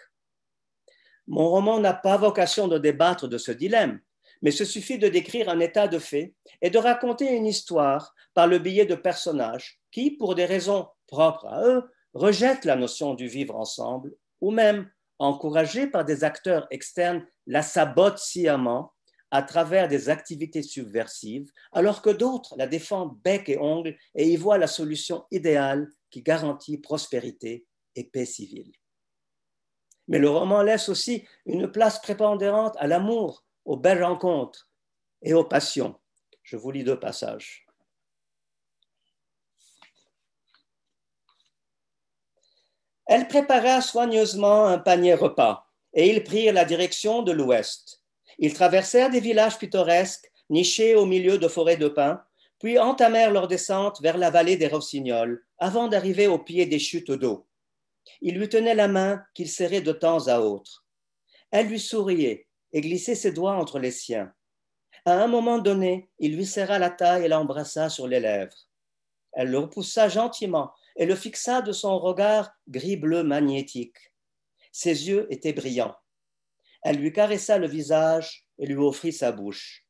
Mon roman n'a pas vocation de débattre de ce dilemme, mais il suffit de décrire un état de fait et de raconter une histoire par le biais de personnages qui, pour des raisons propres à eux, rejettent la notion du vivre ensemble, ou même, encouragés par des acteurs externes, la sabotent sciemment à travers des activités subversives, alors que d'autres la défendent bec et ongle et y voient la solution idéale qui garantit prospérité et paix civile. Mais le roman laisse aussi une place prépondérante à l'amour, aux belles rencontres et aux passions. Je vous lis deux passages. Elle prépara soigneusement un panier repas et ils prirent la direction de l'ouest. Ils traversèrent des villages pittoresques, nichés au milieu de forêts de pins, puis entamèrent leur descente vers la vallée des Rossignols, avant d'arriver au pied des chutes d'eau. Il lui tenait la main qu'il serrait de temps à autre. Elle lui souriait et glissait ses doigts entre les siens. À un moment donné, il lui serra la taille et l'embrassa sur les lèvres. Elle le repoussa gentiment et le fixa de son regard gris-bleu magnétique. Ses yeux étaient brillants. Elle lui caressa le visage et lui offrit sa bouche.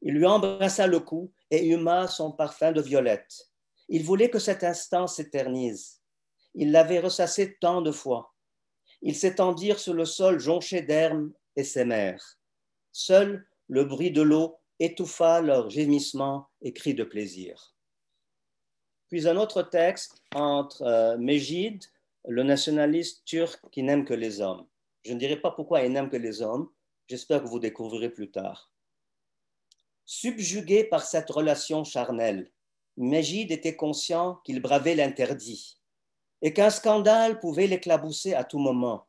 Il lui embrassa le cou et huma son parfum de violette. Il voulait que cet instant s'éternise. Il l'avait ressassé tant de fois. Ils s'étendirent sur le sol jonché d'herbe et s'aimèrent. Seul le bruit de l'eau étouffa leurs gémissements et cris de plaisir. Puis un autre texte entre Mejid, le nationaliste turc qui n'aime que les hommes. Je ne dirai pas pourquoi il n'aime que les hommes. J'espère que vous découvrirez plus tard. Subjugué par cette relation charnelle, Mejid était conscient qu'il bravait l'interdit et qu'un scandale pouvait l'éclabousser à tout moment.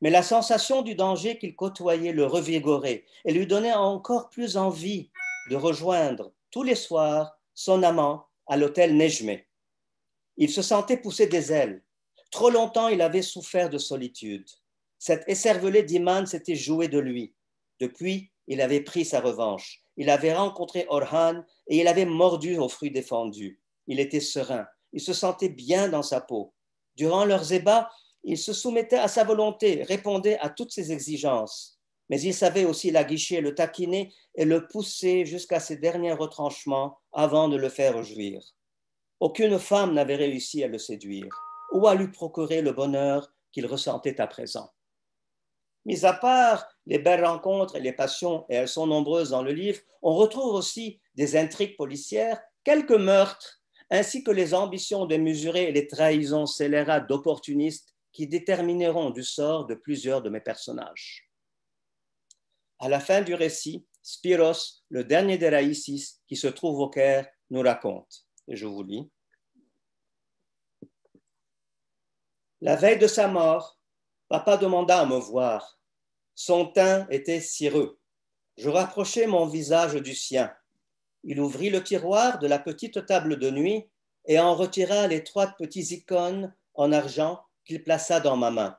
Mais la sensation du danger qu'il côtoyait le revigorait et lui donnait encore plus envie de rejoindre tous les soirs son amant à l'hôtel Nejmé. Il se sentait pousser des ailes. Trop longtemps, il avait souffert de solitude. Cette écervelée d'Iman s'était jouée de lui. Depuis, il avait pris sa revanche. Il avait rencontré Orhan et il avait mordu aux fruits défendus. Il était serein. Il se sentait bien dans sa peau. Durant leurs ébats, il se soumettait à sa volonté, répondait à toutes ses exigences. Mais il savait aussi l'aguicher, le taquiner et le pousser jusqu'à ses derniers retranchements avant de le faire jouir. Aucune femme n'avait réussi à le séduire ou à lui procurer le bonheur qu'il ressentait à présent. Mis à part les belles rencontres et les passions, et elles sont nombreuses dans le livre, on retrouve aussi des intrigues policières, quelques meurtres, ainsi que les ambitions démesurées et les trahisons scélérates d'opportunistes qui détermineront du sort de plusieurs de mes personnages. À la fin du récit, Spiros, le dernier des Raïsis qui se trouve au Caire, nous raconte. Et je vous lis. La veille de sa mort, papa demanda à me voir. Son teint était cireux. Je rapprochai mon visage du sien. Il ouvrit le tiroir de la petite table de nuit et en retira les trois petites icônes en argent qu'il plaça dans ma main.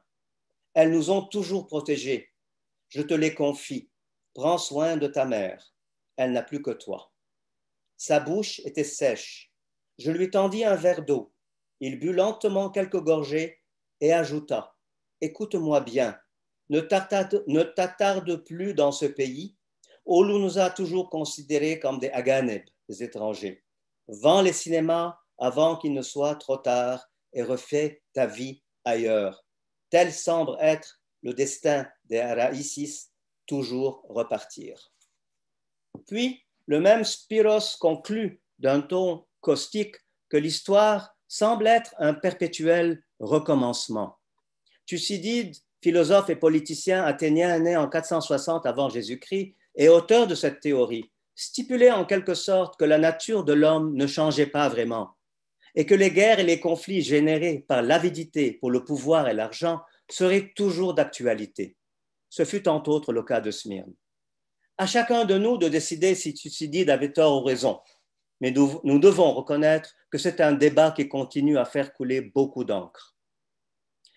Elles nous ont toujours protégés. Je te les confie. Prends soin de ta mère. Elle n'a plus que toi. Sa bouche était sèche. Je lui tendis un verre d'eau. Il but lentement quelques gorgées et ajouta « Écoute-moi bien, ne t'attarde plus dans ce pays où l'on nous a toujours considérés comme des Aganeb, des étrangers. Vends les cinémas avant qu'il ne soit trop tard et refais ta vie ailleurs. Tel semble être le destin des Raïsis, toujours repartir. » Puis, le même Spiros conclut d'un ton caustique que l'histoire semble être un perpétuel recommencement. Thucydide, philosophe et politicien athénien né en 460 avant Jésus-Christ et auteur de cette théorie, stipulait en quelque sorte que la nature de l'homme ne changeait pas vraiment et que les guerres et les conflits générés par l'avidité pour le pouvoir et l'argent serait toujours d'actualité. Ce fut entre autres le cas de Smyrne. À chacun de nous de décider si Thucydide avait tort ou raison, mais nous devons reconnaître que c'est un débat qui continue à faire couler beaucoup d'encre.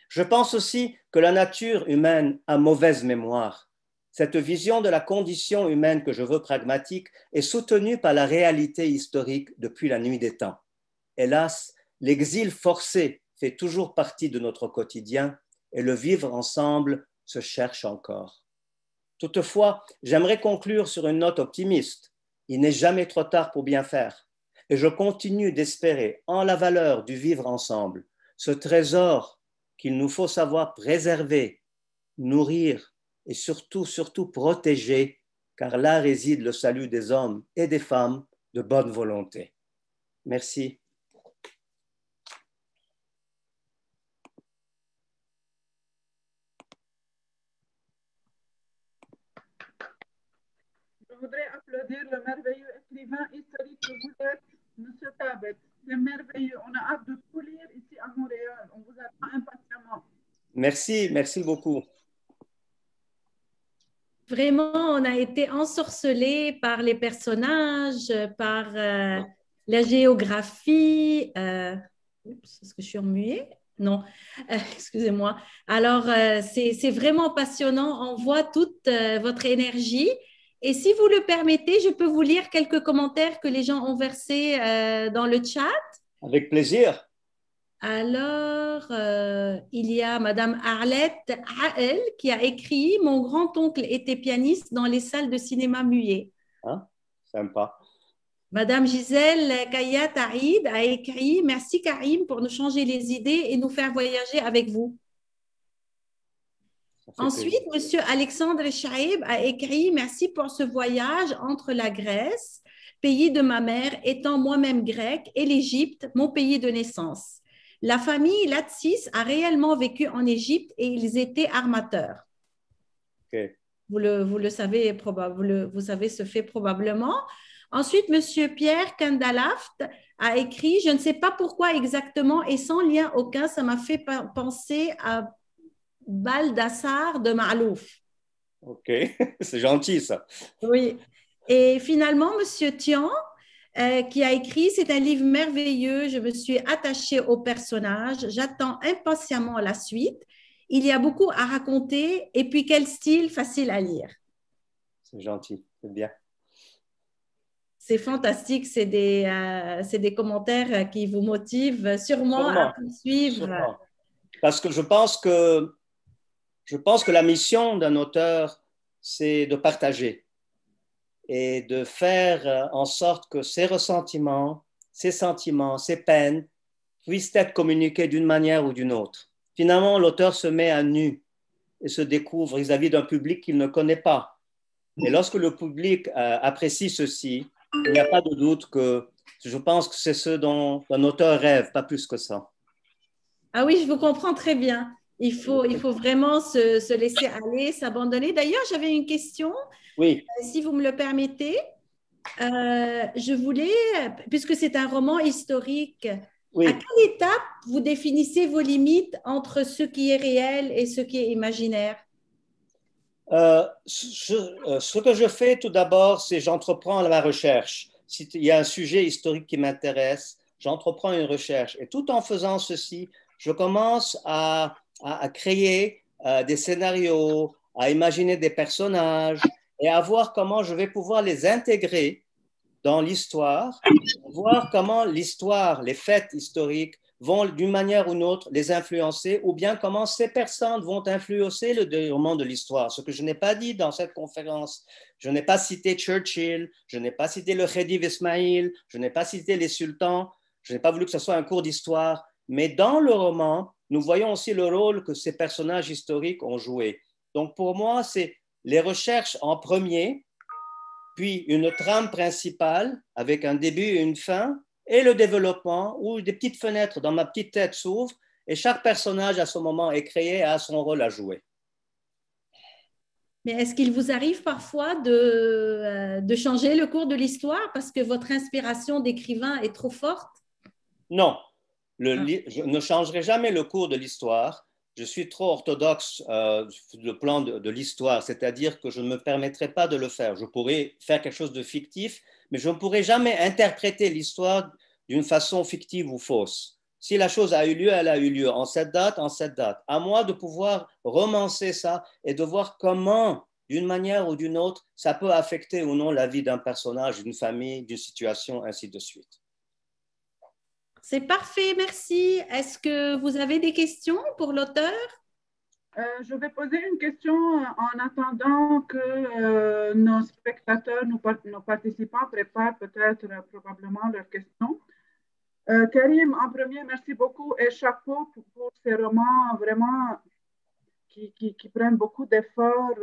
Je pense aussi que la nature humaine a mauvaise mémoire. Cette vision de la condition humaine que je veux pragmatique est soutenue par la réalité historique depuis la nuit des temps. Hélas, l'exil forcé fait toujours partie de notre quotidien, et le vivre ensemble se cherche encore. Toutefois, j'aimerais conclure sur une note optimiste. Il n'est jamais trop tard pour bien faire, et je continue d'espérer en la valeur du vivre ensemble, ce trésor qu'il nous faut savoir préserver, nourrir et surtout protéger, car là réside le salut des hommes et des femmes de bonne volonté. Merci. voudrais applaudir le merveilleux écrivain historique que vous êtes, M. Tabet. C'est merveilleux. On a hâte de tout lire ici à Montréal. On vous attend impatiemment. Merci, merci beaucoup. Vraiment, on a été ensorcelés par les personnages, par la géographie. Est-ce que je suis ennuyée? Non, excusez-moi. Alors, c'est vraiment passionnant. On voit toute votre énergie. Et si vous le permettez, je peux vous lire quelques commentaires que les gens ont versés dans le chat. Avec plaisir. Alors, il y a Madame Arlette Hael qui a écrit « Mon grand-oncle était pianiste dans les salles de cinéma muet ». Hein? Sympa. Madame Gisèle Kaya Taïd a écrit « Merci Karim pour nous changer les idées et nous faire voyager avec vous ». Ensuite, Monsieur Alexandre Chaib a écrit « Merci pour ce voyage entre la Grèce, pays de ma mère, étant moi-même grecque, et l'Égypte, mon pays de naissance. La famille Latsis a réellement vécu en Égypte et ils étaient armateurs. Okay. » Vous le savez, vous savez ce fait probablement. Ensuite, M. Pierre Kandalaft a écrit « Je ne sais pas pourquoi exactement et sans lien aucun, ça m'a fait penser à Baldassar de Maalouf. » Ok, c'est gentil ça. Oui. Et finalement, M. Tian, qui a écrit « C'est un livre merveilleux, je me suis attachée au personnage, j'attends impatiemment la suite. Il y a beaucoup à raconter et puis quel style facile à lire. » C'est gentil, c'est bien. C'est fantastique, c'est des commentaires qui vous motivent sûrement à poursuivre. Sûrement. Parce que je pense que la mission d'un auteur, c'est de partager et de faire en sorte que ses ressentiments, ses sentiments, ses peines puissent être communiqués d'une manière ou d'une autre. Finalement, l'auteur se met à nu et se découvre vis-à-vis d'un public qu'il ne connaît pas. Et lorsque le public apprécie ceci, il n'y a pas de doute que je pense que c'est ce dont un auteur rêve, pas plus que ça. Ah oui, je vous comprends très bien. Il faut vraiment se laisser aller, s'abandonner. D'ailleurs, j'avais une question, oui. Si vous me le permettez. Je voulais, puisque c'est un roman historique, oui. À quelle étape vous définissez vos limites entre ce qui est réel et ce qui est imaginaire? Ce que je fais tout d'abord, c'est j'entreprends la recherche. S'il y a un sujet historique qui m'intéresse, j'entreprends une recherche. Et tout en faisant ceci, je commence à créer des scénarios, à imaginer des personnages et à voir comment je vais pouvoir les intégrer dans l'histoire, voir comment l'histoire, les faits historiques vont d'une manière ou d'une autre les influencer, ou bien comment ces personnes vont influencer le déroulement de l'histoire. Ce que je n'ai pas dit dans cette conférence, je n'ai pas cité Churchill, je n'ai pas cité le Khedive Ismaïl, je n'ai pas cité les sultans, je n'ai pas voulu que ce soit un cours d'histoire, mais dans le roman, nous voyons aussi le rôle que ces personnages historiques ont joué. Donc pour moi, c'est les recherches en premier, puis une trame principale avec un début et une fin, et le développement, où des petites fenêtres dans ma petite tête s'ouvrent, et chaque personnage à ce moment est créé et a son rôle à jouer. Mais est-ce qu'il vous arrive parfois de changer le cours de l'histoire parce que votre inspiration d'écrivain est trop forte? Non, je ne changerai jamais le cours de l'histoire. Je suis trop orthodoxe du plan de l'histoire, c'est-à-dire que je ne me permettrai pas de le faire. Je pourrais faire quelque chose de fictif, mais je ne pourrais jamais interpréter l'histoire d'une façon fictive ou fausse. Si la chose a eu lieu, elle a eu lieu, en cette date. À moi de pouvoir romancer ça et de voir comment, d'une manière ou d'une autre, ça peut affecter ou non la vie d'un personnage, d'une famille, d'une situation, ainsi de suite. C'est parfait, merci. Est-ce que vous avez des questions pour l'auteur? Je vais poser une question en attendant que nos spectateurs, nos participants préparent peut-être probablement leurs questions. Karim, en premier, merci beaucoup et chapeau pour ces romans vraiment qui prennent beaucoup d'efforts.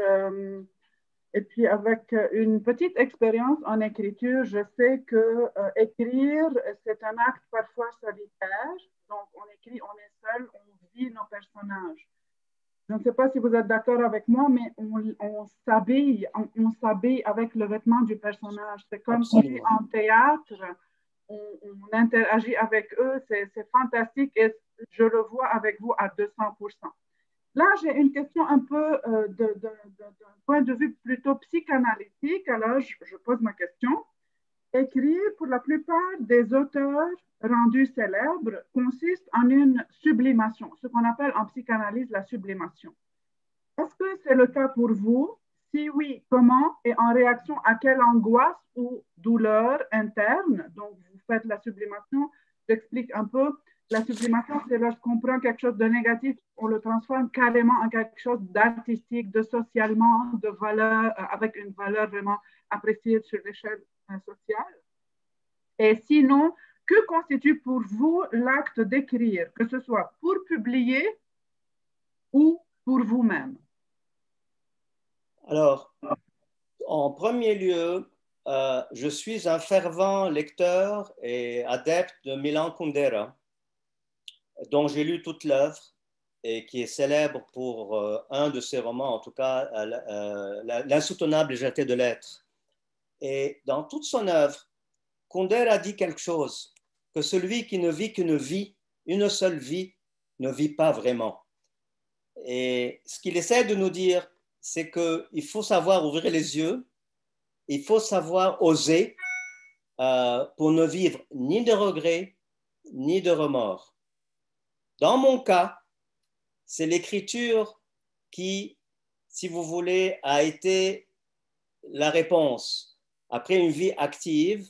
Et puis avec une petite expérience en écriture, je sais que écrire, c'est un acte parfois solitaire. Donc on écrit, on est seul, on vit nos personnages. Je ne sais pas si vous êtes d'accord avec moi, mais on s'habille avec le vêtement du personnage. C'est comme si en théâtre, on interagit avec eux. C'est fantastique et je le vois avec vous à 200%. Là, j'ai une question un peu d'un point de vue plutôt psychanalytique. Alors, je pose ma question. Écrire pour la plupart des auteurs rendus célèbres consiste en une sublimation, ce qu'on appelle en psychanalyse la sublimation. Est-ce que c'est le cas pour vous? Si oui, comment et en réaction à quelle angoisse ou douleur interne? Donc, vous faites la sublimation, j'explique un peu. La sublimation, c'est lorsqu'on prend quelque chose de négatif, on le transforme carrément en quelque chose d'artistique, de socialement, de valeur, avec une valeur vraiment appréciée sur l'échelle sociale. Et sinon, que constitue pour vous l'acte d'écrire, que ce soit pour publier ou pour vous-même? Alors, en premier lieu, je suis un fervent lecteur et adepte de Milan Kundera, dont j'ai lu toute l'œuvre et qui est célèbre pour un de ses romans, en tout cas, L'insoutenable légèreté de l'être. Et dans toute son œuvre, Kundera dit quelque chose, que celui qui ne vit qu'une vie, une seule vie, ne vit pas vraiment. Et ce qu'il essaie de nous dire, c'est qu'il faut savoir ouvrir les yeux, il faut savoir oser pour ne vivre ni de regrets, ni de remords. Dans mon cas, c'est l'écriture qui, si vous voulez, a été la réponse. Après une vie active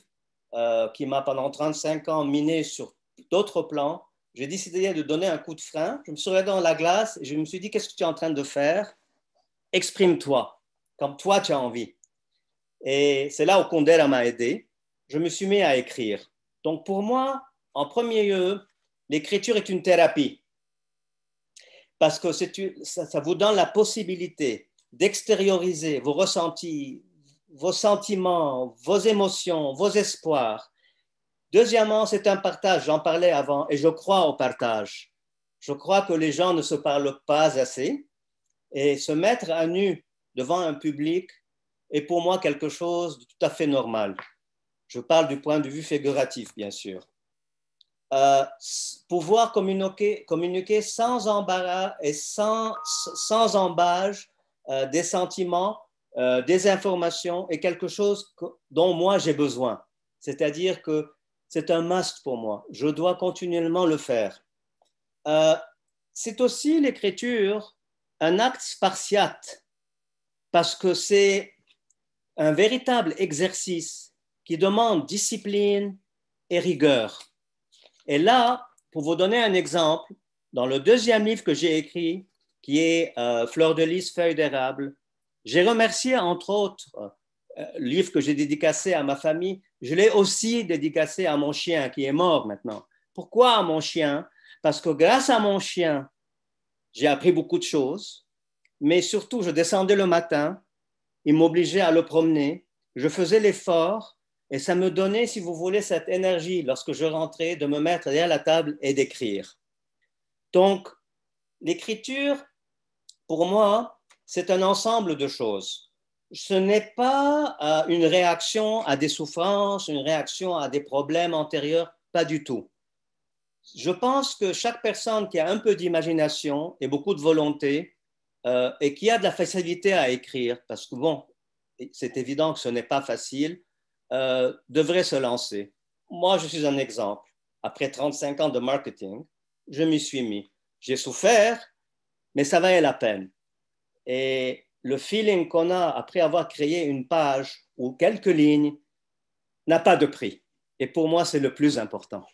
qui m'a pendant 35 ans miné sur d'autres plans, j'ai décidé de donner un coup de frein. Je me suis regardé dans la glace et je me suis dit, qu'est-ce que tu es en train de faire? Exprime-toi, comme toi tu as envie. Et c'est là où Kundera m'a aidé. Je me suis mis à écrire. Donc pour moi, en premier lieu, l'écriture est une thérapie parce que ça vous donne la possibilité d'extérioriser vos ressentis, vos sentiments, vos émotions, vos espoirs. Deuxièmement, c'est un partage, j'en parlais avant, et je crois au partage. Je crois que les gens ne se parlent pas assez et se mettre à nu devant un public est pour moi quelque chose de tout à fait normal. Je parle du point de vue figuratif, bien sûr. Pouvoir communiquer sans embarras et sans embâge des sentiments, des informations est quelque chose dont moi j'ai besoin. C'est-à-dire que c'est un must pour moi. Je dois continuellement le faire. C'est aussi l'écriture un acte spartiate parce que c'est un véritable exercice qui demande discipline et rigueur. Et là, pour vous donner un exemple, dans le deuxième livre que j'ai écrit, qui est Fleur de lys, feuilles d'érable, j'ai remercié, entre autres, le livre que j'ai dédicacé à ma famille, je l'ai aussi dédicacé à mon chien qui est mort maintenant. Pourquoi à mon chien? Parce que grâce à mon chien, j'ai appris beaucoup de choses, mais surtout, je descendais le matin, il m'obligeait à le promener, je faisais l'effort, et ça me donnait, si vous voulez, cette énergie lorsque je rentrais de me mettre derrière la table et d'écrire. Donc, l'écriture, pour moi, c'est un ensemble de choses. Ce n'est pas une réaction à des souffrances, une réaction à des problèmes antérieurs, pas du tout. Je pense que chaque personne qui a un peu d'imagination et beaucoup de volonté et qui a de la facilité à écrire, parce que bon, c'est évident que ce n'est pas facile, devrait se lancer. Moi, je suis un exemple. Après 35 ans de marketing, je m'y suis mis. J'ai souffert, mais ça valait la peine. Et le feeling qu'on a après avoir créé une page ou quelques lignes n'a pas de prix. Et pour moi, c'est le plus important.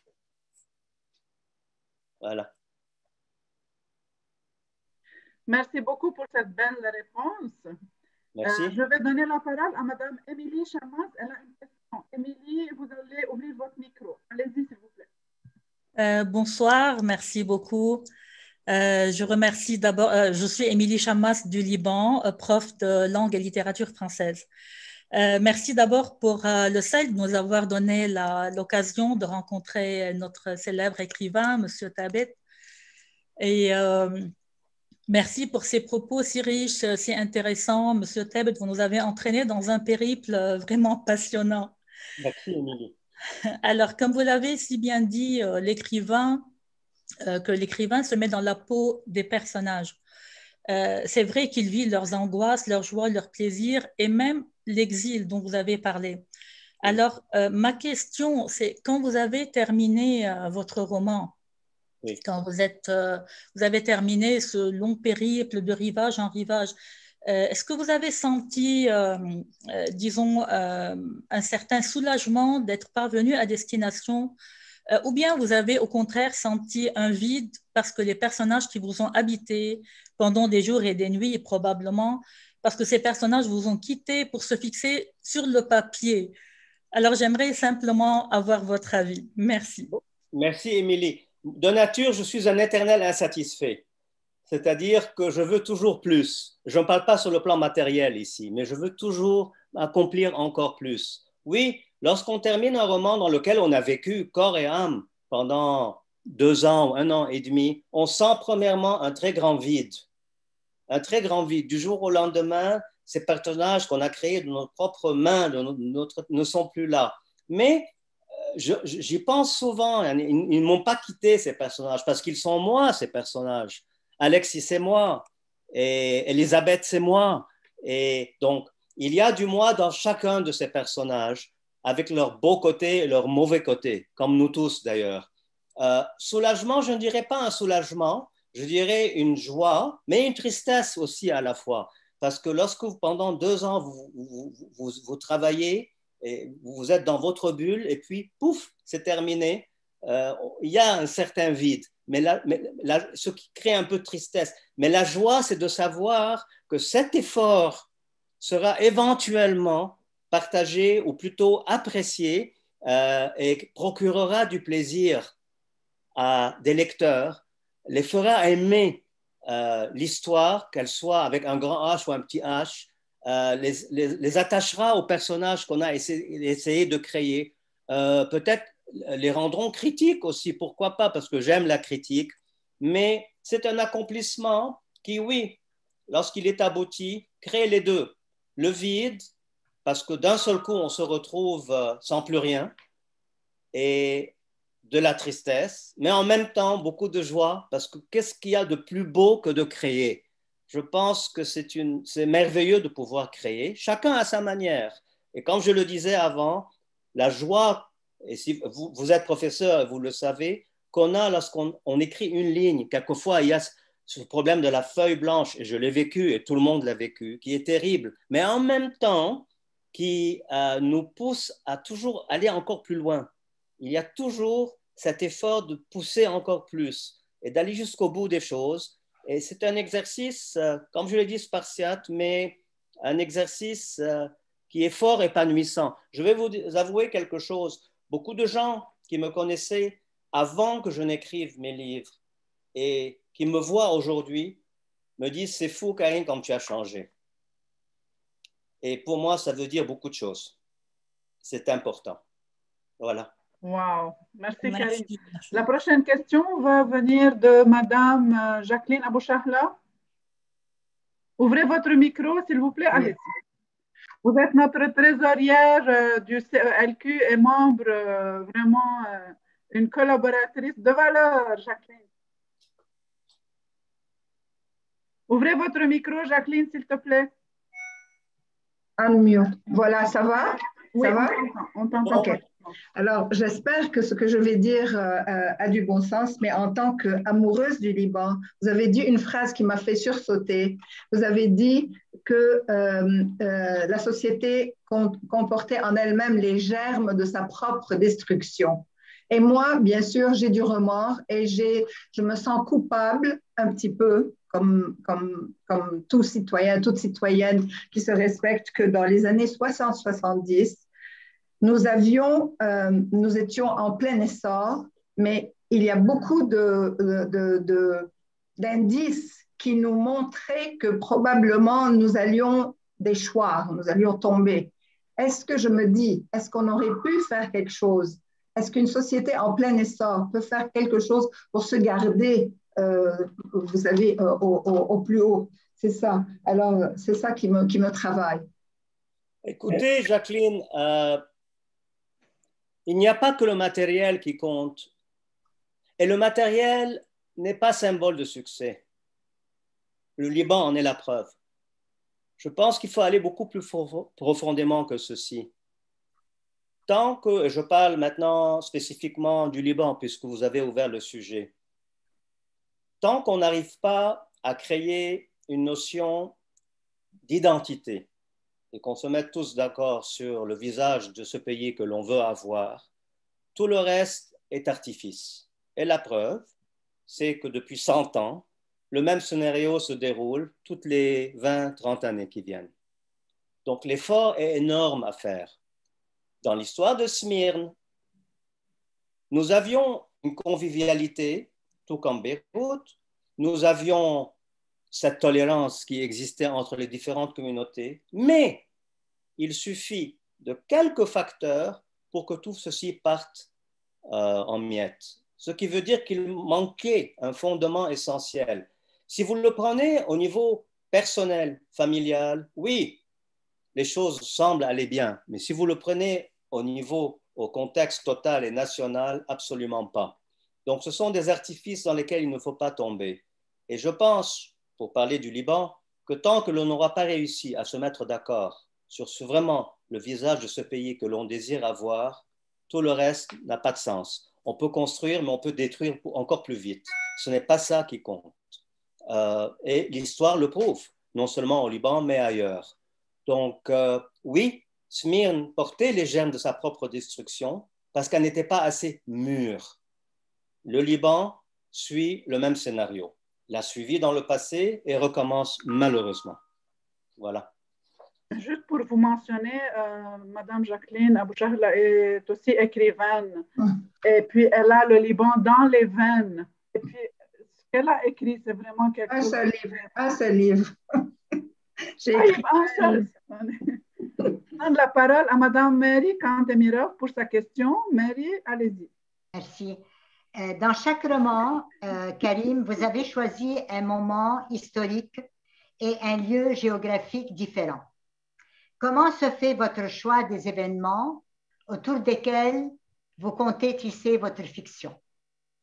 Voilà. Merci beaucoup pour cette belle réponse. Merci. Je vais donner la parole à Madame Émilie Chammas. Elle a une question. Émilie, vous allez ouvrir votre micro. Allez-y, s'il vous plaît. Bonsoir, merci beaucoup. Je remercie d'abord, je suis Émilie Chammas du Liban, prof de langue et littérature française. Merci d'abord pour le CEL de nous avoir donné l'occasion de rencontrer notre célèbre écrivain, Monsieur Tabet. Et Merci pour ces propos si riches, si intéressants. Monsieur Tabet, vous nous avez entraîné dans un périple vraiment passionnant. Merci, Émilie. Alors, comme vous l'avez si bien dit, l'écrivain se met dans la peau des personnages. C'est vrai qu'il vit leurs angoisses, leurs joies, leurs plaisirs et même l'exil dont vous avez parlé. Alors, ma question, c'est quand vous avez terminé votre roman, oui. Quand vous avez terminé ce long périple de rivage en rivage, est-ce que vous avez senti, un certain soulagement d'être parvenu à destination, ou bien vous avez au contraire senti un vide parce que les personnages qui vous ont habité pendant des jours et des nuits, probablement, parce que ces personnages vous ont quitté pour se fixer sur le papier. Alors, j'aimerais simplement avoir votre avis. Merci. Merci, Émilie. De nature, je suis un éternel insatisfait. C'est-à-dire que je veux toujours plus. Je ne parle pas sur le plan matériel ici, mais je veux toujours accomplir encore plus. Oui, lorsqu'on termine un roman dans lequel on a vécu corps et âme pendant 2 ans, 1 an et demi, on sent premièrement un très grand vide. Un très grand vide. Du jour au lendemain, ces personnages qu'on a créés de nos propres mains ne sont plus là. Mais j'y pense souvent. Ils ne m'ont pas quitté, ces personnages, parce qu'ils sont moi, ces personnages. Alexis, c'est moi. Et Elisabeth, c'est moi. Et donc, il y a du moi dans chacun de ces personnages, avec leurs beaux côtés et leurs mauvais côtés, comme nous tous d'ailleurs. Soulagement, je ne dirais pas un soulagement, je dirais une joie, mais une tristesse aussi à la fois. Parce que lorsque pendant 2 ans, vous travaillez, et vous êtes dans votre bulle, et puis, pouf, c'est terminé. Il y a un certain vide, mais ce qui crée un peu de tristesse. Mais la joie, c'est de savoir que cet effort sera éventuellement partagé, ou plutôt apprécié, et procurera du plaisir à des lecteurs, les fera aimer l'histoire, qu'elle soit avec un grand H ou un petit H, les attachera aux personnages qu'on a essayé de créer. Peut-être les rendront critiques aussi, pourquoi pas, parce que j'aime la critique. Mais c'est un accomplissement qui, oui, lorsqu'il est abouti, crée les deux. Le vide, parce que d'un seul coup, on se retrouve sans plus rien, et de la tristesse, mais en même temps beaucoup de joie, parce que qu'est-ce qu'il y a de plus beau que de créer? Je pense que c'est merveilleux de pouvoir créer, chacun à sa manière. Et comme je le disais avant, la joie, et si vous êtes professeur, vous le savez, qu'on a lorsqu'on écrit une ligne, quelquefois il y a ce problème de la feuille blanche, et je l'ai vécu, et tout le monde l'a vécu, qui est terrible, mais en même temps, qui nous pousse à toujours aller encore plus loin. Il y a toujours cet effort de pousser encore plus et d'aller jusqu'au bout des choses. Et c'est un exercice, comme je l'ai dit, spartiate, mais un exercice qui est fort épanouissant. Je vais vous avouer quelque chose. Beaucoup de gens qui me connaissaient avant que je n'écrive mes livres et qui me voient aujourd'hui me disent « C'est fou, Karim, comme tu as changé. » Et pour moi, ça veut dire beaucoup de choses. C'est important. Voilà. Wow, merci Karim. La prochaine question va venir de Madame Jacqueline Abouchahla. Ouvrez votre micro, s'il vous plaît. Allez. Vous êtes notre trésorière du CELQ et membre, vraiment une collaboratrice de valeur, Jacqueline. Ouvrez votre micro, Jacqueline, s'il te plaît. Unmute. Voilà, ça va? Oui, ça va? On t'entend. Okay. Alors, j'espère que ce que je vais dire a du bon sens, mais en tant qu'amoureuse du Liban, vous avez dit une phrase qui m'a fait sursauter. Vous avez dit que la société comportait en elle-même les germes de sa propre destruction. Et moi, bien sûr, j'ai du remords et je me sens coupable un petit peu, comme tout citoyen, toute citoyenne qui se respecte, que dans les années 60-70, nous étions en plein essor, mais il y a beaucoup d'indices qui nous montraient que probablement nous allions déchoir, nous allions tomber. Est-ce que je me dis, est-ce qu'on aurait pu faire quelque chose? Est-ce qu'une société en plein essor peut faire quelque chose pour se garder vous savez, au plus haut. C'est ça. Alors, c'est ça qui me travaille. Écoutez, Jacqueline, il n'y a pas que le matériel qui compte. Et le matériel n'est pas symbole de succès. Le Liban en est la preuve. Je pense qu'il faut aller beaucoup plus profondément que ceci. Tant que, je parle maintenant spécifiquement du Liban, puisque vous avez ouvert le sujet, tant qu'on n'arrive pas à créer une notion d'identité et qu'on se mette tous d'accord sur le visage de ce pays que l'on veut avoir, tout le reste est artifice. Et la preuve, c'est que depuis 100 ans, le même scénario se déroule toutes les 20-30 années qui viennent. Donc l'effort est énorme à faire. Dans l'histoire de Smyrne, nous avions une convivialité, tout comme Beyrouth, nous avions cette tolérance qui existait entre les différentes communautés, mais il suffit de quelques facteurs pour que tout ceci parte en miettes. Ce qui veut dire qu'il manquait un fondement essentiel. Si vous le prenez au niveau personnel, familial, oui, les choses semblent aller bien, mais si vous le prenez au contexte total et national, absolument pas. Donc ce sont des artifices dans lesquels il ne faut pas tomber. Et je pense, pour parler du Liban, que tant que l'on n'aura pas réussi à se mettre d'accord sur vraiment le visage de ce pays que l'on désire avoir, tout le reste n'a pas de sens. On peut construire, mais on peut détruire encore plus vite. Ce n'est pas ça qui compte. Et l'histoire le prouve, non seulement au Liban, mais ailleurs. Donc, oui, Smyrne portait les germes de sa propre destruction parce qu'elle n'était pas assez mûre. Le Liban suit le même scénario. L'a suivi dans le passé et recommence malheureusement. Voilà. Juste pour vous mentionner, Madame Jacqueline Abouchahla est aussi écrivaine. Et puis, elle a le Liban dans les veines. Et puis, ce qu'elle a écrit, c'est vraiment quelque chose. Un seul livre. Je donne la parole à Madame Mary Kantemirov pour sa question. Mary, allez-y. Merci. Dans chaque roman, Karim, vous avez choisi un moment historique et un lieu géographique différent. Comment se fait votre choix des événements autour desquels vous comptez tisser votre fiction?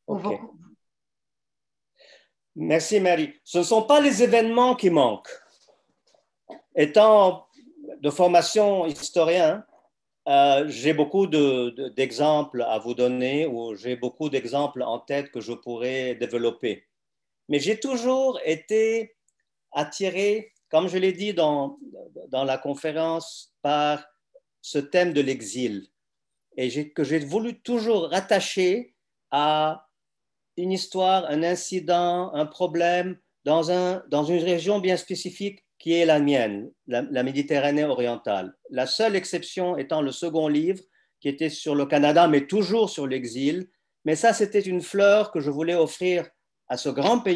Okay. Merci, Marie. Ce ne sont pas les événements qui manquent. Étant de formation historien, j'ai beaucoup d'exemples à vous donner ou j'ai beaucoup d'exemples en tête que je pourrais développer. Mais j'ai toujours été attiré, comme je l'ai dit dans la conférence, par ce thème de l'exil et que j'ai voulu toujours rattacher à une histoire, un incident, un problème dans une région bien spécifique qui est la mienne, la Méditerranée orientale. La seule exception étant le second livre, qui était sur le Canada, mais toujours sur l'exil. Mais ça, c'était une fleur que je voulais offrir à ce grand pays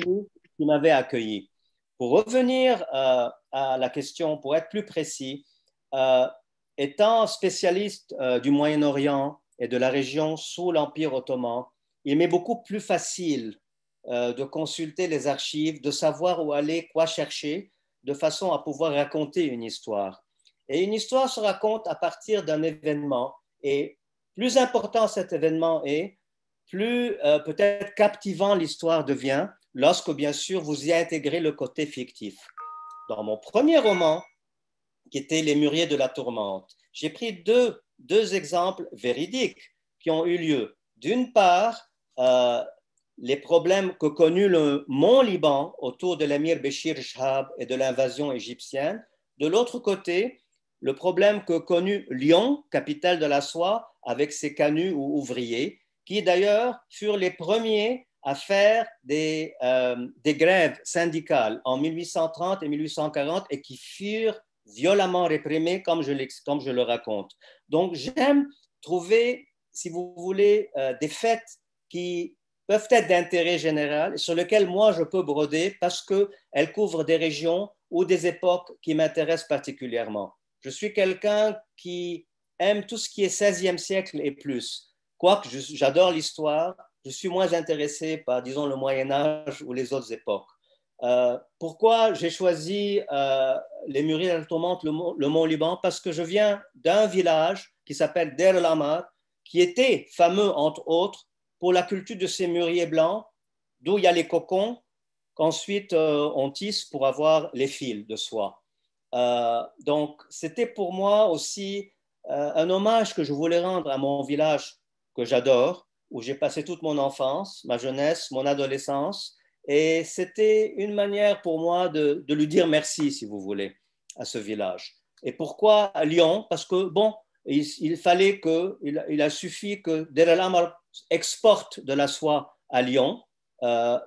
qui m'avait accueilli. Pour revenir à la question, pour être plus précis, étant spécialiste du Moyen-Orient et de la région sous l'Empire ottoman, il m'est beaucoup plus facile de consulter les archives, de savoir où aller, quoi chercher, de façon à pouvoir raconter une histoire. Et une histoire se raconte à partir d'un événement. Et plus important cet événement est, plus peut-être captivant l'histoire devient, lorsque, bien sûr, vous y intégrez le côté fictif. Dans mon premier roman, qui était « Les meuliers de la tourmente », j'ai pris deux exemples véridiques qui ont eu lieu. D'une part, les problèmes que connut le Mont Liban autour de l'émir Béchir Shahab et de l'invasion égyptienne. De l'autre côté, le problème que connut Lyon, capitale de la soie, avec ses canuts ou ouvriers, qui d'ailleurs furent les premiers à faire des grèves syndicales en 1830 et 1840 et qui furent violemment réprimées, comme je le raconte. Donc j'aime trouver, si vous voulez, des fêtes qui peuvent être d'intérêt général, sur lesquelles moi je peux broder parce qu'elles couvrent des régions ou des époques qui m'intéressent particulièrement. Je suis quelqu'un qui aime tout ce qui est 16e siècle et plus. Quoique j'adore l'histoire, je suis moins intéressé par, disons, le Moyen-Âge ou les autres époques. Pourquoi j'ai choisi les meuliers de la tourmente, le mont Liban? Parce que je viens d'un village qui s'appelle Deir el-Qamar, qui était fameux, entre autres, pour la culture de ces mûriers blancs, d'où il y a les cocons, qu'ensuite on tisse pour avoir les fils de soie. Donc, c'était pour moi aussi un hommage que je voulais rendre à mon village que j'adore, où j'ai passé toute mon enfance, ma jeunesse, mon adolescence. Et c'était une manière pour moi de lui dire merci, si vous voulez, à ce village. Et pourquoi à Lyon? Parce que, bon, il a suffi que Deir el-Qamar exporte de la soie à Lyon.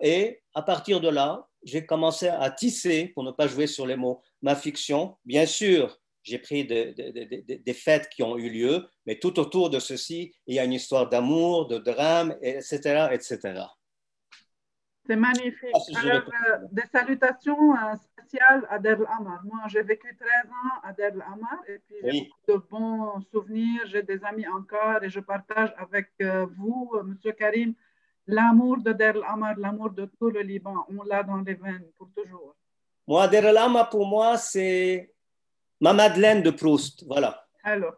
Et à partir de là, j'ai commencé à tisser, pour ne pas jouer sur les mots, ma fiction. Bien sûr, j'ai pris des fêtes qui ont eu lieu, mais tout autour de ceci, il y a une histoire d'amour, de drame, etc., etc. C'est magnifique. Alors, des salutations spéciales à Deir el-Qamar. Moi, j'ai vécu 13 ans à Deir el-Qamar et puis oui, j'ai de bons souvenirs, j'ai des amis encore et je partage avec vous, M. Karim, l'amour de Deir el-Qamar, l'amour de tout le Liban. On l'a dans les veines pour toujours. Moi, Deir el-Qamar, pour moi, c'est ma Madeleine de Proust. Voilà. Alors.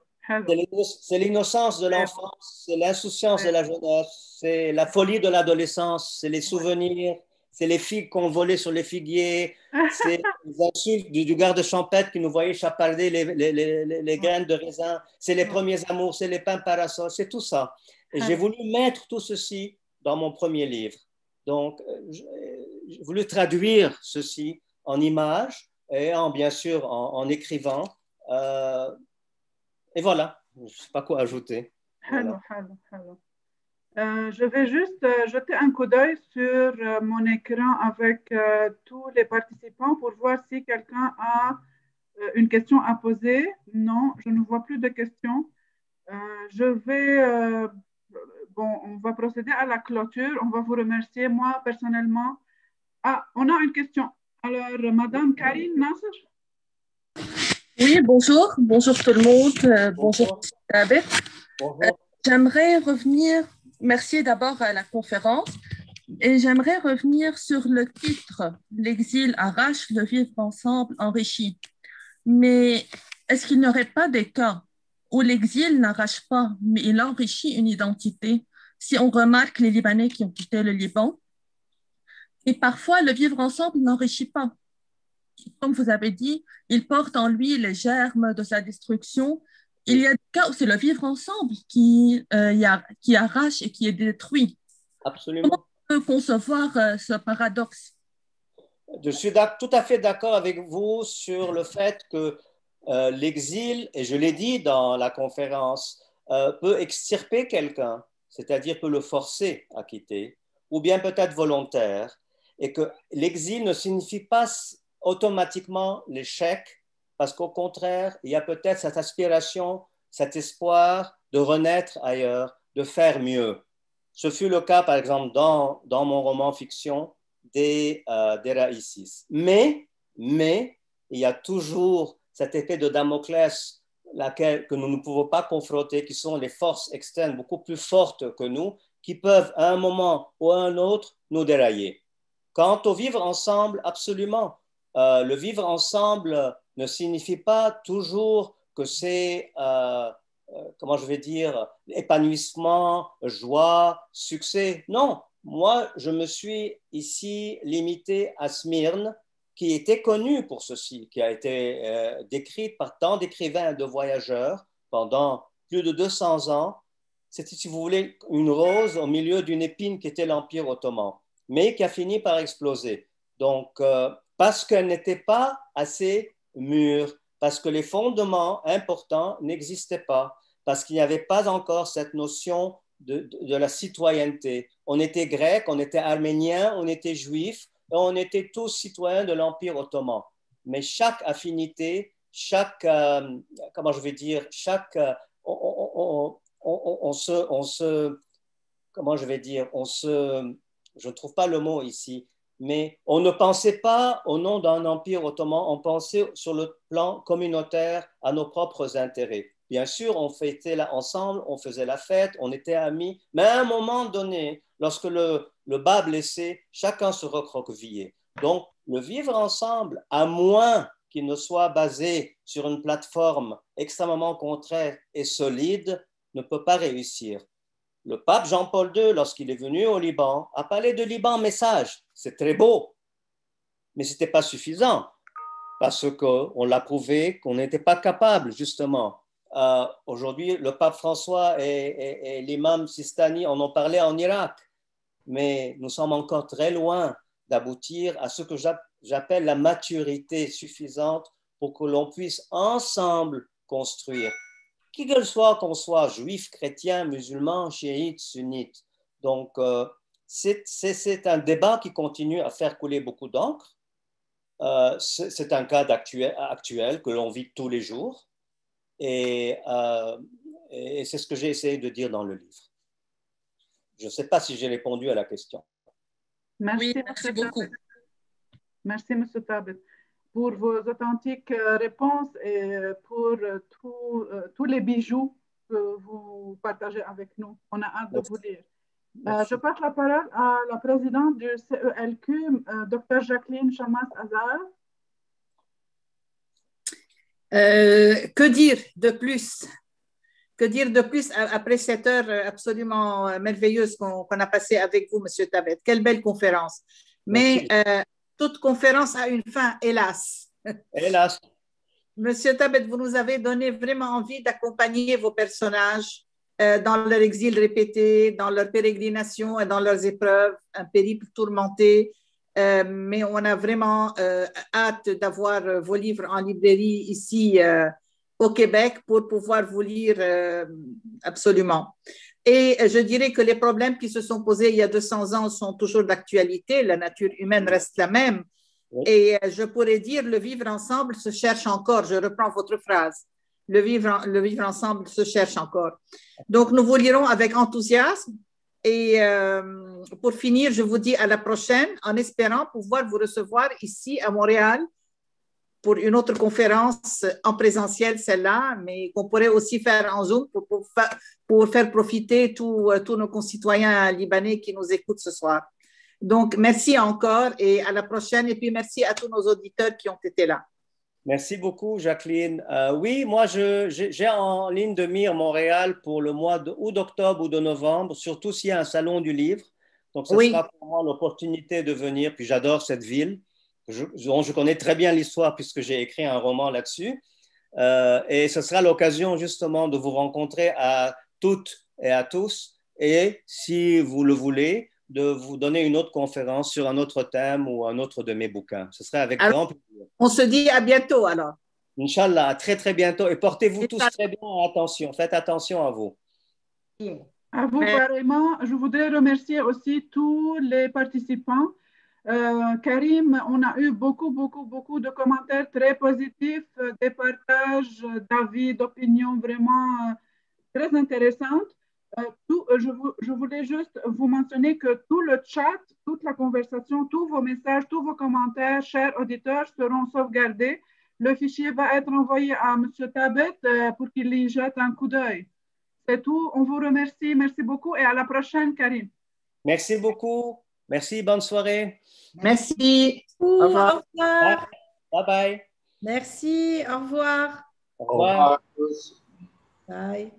C'est l'innocence de l'enfance, c'est l'insouciance de la jeunesse, c'est la folie de l'adolescence, c'est les souvenirs, c'est les figues qu'on volait sur les figuiers, c'est les insultes du garde champêtre qui nous voyait chaparder les graines de raisin, c'est les premiers amours, c'est les pains parasols, c'est tout ça. Et j'ai voulu mettre tout ceci dans mon premier livre. Donc, j'ai voulu traduire ceci en images et bien sûr en écrivant. Et voilà, je ne sais pas quoi ajouter. Voilà. Je vais juste jeter un coup d'œil sur mon écran avec tous les participants pour voir si quelqu'un a une question à poser. Non, je ne vois plus de questions. On va procéder à la clôture. On va vous remercier, moi, personnellement. Ah, on a une question. Alors, Madame Karine Nasser. Oui, bonjour. Bonjour tout le monde. Bonjour, Tabet. J'aimerais revenir, merci d'abord à la conférence, et j'aimerais revenir sur le titre « L'exil arrache, le vivre ensemble enrichit ». Mais est-ce qu'il n'y aurait pas des cas où l'exil n'arrache pas, mais il enrichit une identité? Si on remarque les Libanais qui ont quitté le Liban, et parfois le vivre ensemble n'enrichit pas. Comme vous avez dit, il porte en lui les germes de sa destruction. Il y a des cas où c'est le vivre ensemble qui arrache et qui est détruit. Absolument. Comment on peut concevoir ce paradoxe? Je suis tout à fait d'accord avec vous sur le fait que l'exil, et je l'ai dit dans la conférence, peut extirper quelqu'un, c'est-à-dire peut le forcer à quitter, ou bien peut-être volontaire, et que l'exil ne signifie pas automatiquement l'échec, parce qu'au contraire, il y a peut-être cette aspiration, cet espoir de renaître ailleurs, de faire mieux. Ce fut le cas, par exemple, dans mon roman fiction des Raïssis. Mais, il y a toujours cette épée de Damoclès que nous ne pouvons pas confronter, qui sont les forces externes beaucoup plus fortes que nous, qui peuvent, à un moment ou à un autre, nous dérailler. Quant au vivre ensemble, absolument. Le vivre ensemble ne signifie pas toujours que c'est, épanouissement, joie, succès. Non, moi, je me suis ici limité à Smyrne, qui était connue pour ceci, qui a été décrite par tant d'écrivains et de voyageurs pendant plus de 200 ans. C'était, si vous voulez, une rose au milieu d'une épine qui était l'Empire ottoman, mais qui a fini par exploser. Donc, parce qu'elle n'était pas assez mûre, parce que les fondements importants n'existaient pas, parce qu'il n'y avait pas encore cette notion de la citoyenneté. On était grec, on était arménien, on était juif, et on était tous citoyens de l'Empire ottoman. Mais chaque affinité, je ne trouve pas le mot ici, mais on ne pensait pas au nom d'un empire ottoman, on pensait sur le plan communautaire à nos propres intérêts. Bien sûr, on fêtait ensemble, on faisait la fête, on était amis, mais à un moment donné, lorsque le bas blessé, chacun se recroquevillait. Donc, le vivre ensemble, à moins qu'il ne soit basé sur une plateforme extrêmement contraire et solide, ne peut pas réussir. Le pape Jean-Paul II, lorsqu'il est venu au Liban, a parlé de Liban message. C'est très beau, mais ce n'était pas suffisant, parce qu'on l'a prouvé qu'on n'était pas capable, justement. Aujourd'hui, le pape François et l'imam Sistani en ont parlé en Irak, mais nous sommes encore très loin d'aboutir à ce que j'appelle la maturité suffisante pour que l'on puisse ensemble construire. Qui que soit qu'on soit, juif, chrétien, musulman, chiite, sunnite. Donc, c'est un débat qui continue à faire couler beaucoup d'encre. C'est un cadre actuel que l'on vit tous les jours. Et c'est ce que j'ai essayé de dire dans le livre. Je ne sais pas si j'ai répondu à la question. Merci, oui, merci beaucoup. Merci, M. Tabet, pour vos authentiques réponses et pour tous les bijoux que vous partagez avec nous. On a hâte de vous lire. Je passe la parole à la présidente du CELQ, Dr. Jacqueline Chammas. Que dire de plus? Que dire de plus après cette heure absolument merveilleuse qu'on a passée avec vous, M. Tabet? Quelle belle conférence. Mais toute conférence a une fin, hélas. Hélas. Monsieur Tabet, vous nous avez donné vraiment envie d'accompagner vos personnages dans leur exil répété, dans leur pérégrination et dans leurs épreuves, un périple tourmenté. Mais on a vraiment hâte d'avoir vos livres en librairie ici au Québec pour pouvoir vous lire absolument. Et je dirais que les problèmes qui se sont posés il y a 200 ans sont toujours d'actualité, la nature humaine reste la même. Et je pourrais dire le vivre ensemble se cherche encore, je reprends votre phrase, le vivre ensemble se cherche encore. Donc nous vous lirons avec enthousiasme et pour finir, je vous dis à la prochaine en espérant pouvoir vous recevoir ici à Montréal pour une autre conférence en présentiel, celle-là, mais qu'on pourrait aussi faire en Zoom pour faire profiter tous nos concitoyens libanais qui nous écoutent ce soir. Donc, merci encore et à la prochaine. Et puis, merci à tous nos auditeurs qui ont été là. Merci beaucoup, Jacqueline. Oui, moi, j'ai en ligne de mire Montréal pour le mois d'octobre ou de novembre, surtout s'il y a un salon du livre. Donc, ce sera pour moi l'opportunité de venir. Puis, j'adore cette ville. Je connais très bien l'histoire puisque j'ai écrit un roman là-dessus. Et ce sera l'occasion justement de vous rencontrer à toutes et à tous et, si vous le voulez, de vous donner une autre conférence sur un autre thème ou un autre de mes bouquins. Ce serait avec grand plaisir. On se dit à bientôt alors. Inch'Allah, à très très bientôt. Et portez-vous tous très bien attention. Faites attention à vous. À vous, vraiment. Je voudrais remercier aussi tous les participants. Karim, on a eu beaucoup de commentaires très positifs, des partages d'avis, d'opinions vraiment très intéressantes. Je voulais juste vous mentionner que tout le chat, toute la conversation, tous vos messages, tous vos commentaires, chers auditeurs, seront sauvegardés. Le fichier va être envoyé à M. Tabet pour qu'il y jette un coup d'œil. C'est tout. On vous remercie. Merci beaucoup et à la prochaine, Karim. Merci beaucoup. Merci, bonne soirée. Merci. Au revoir. Bye bye. Merci, au revoir. Au revoir à tous. Bye.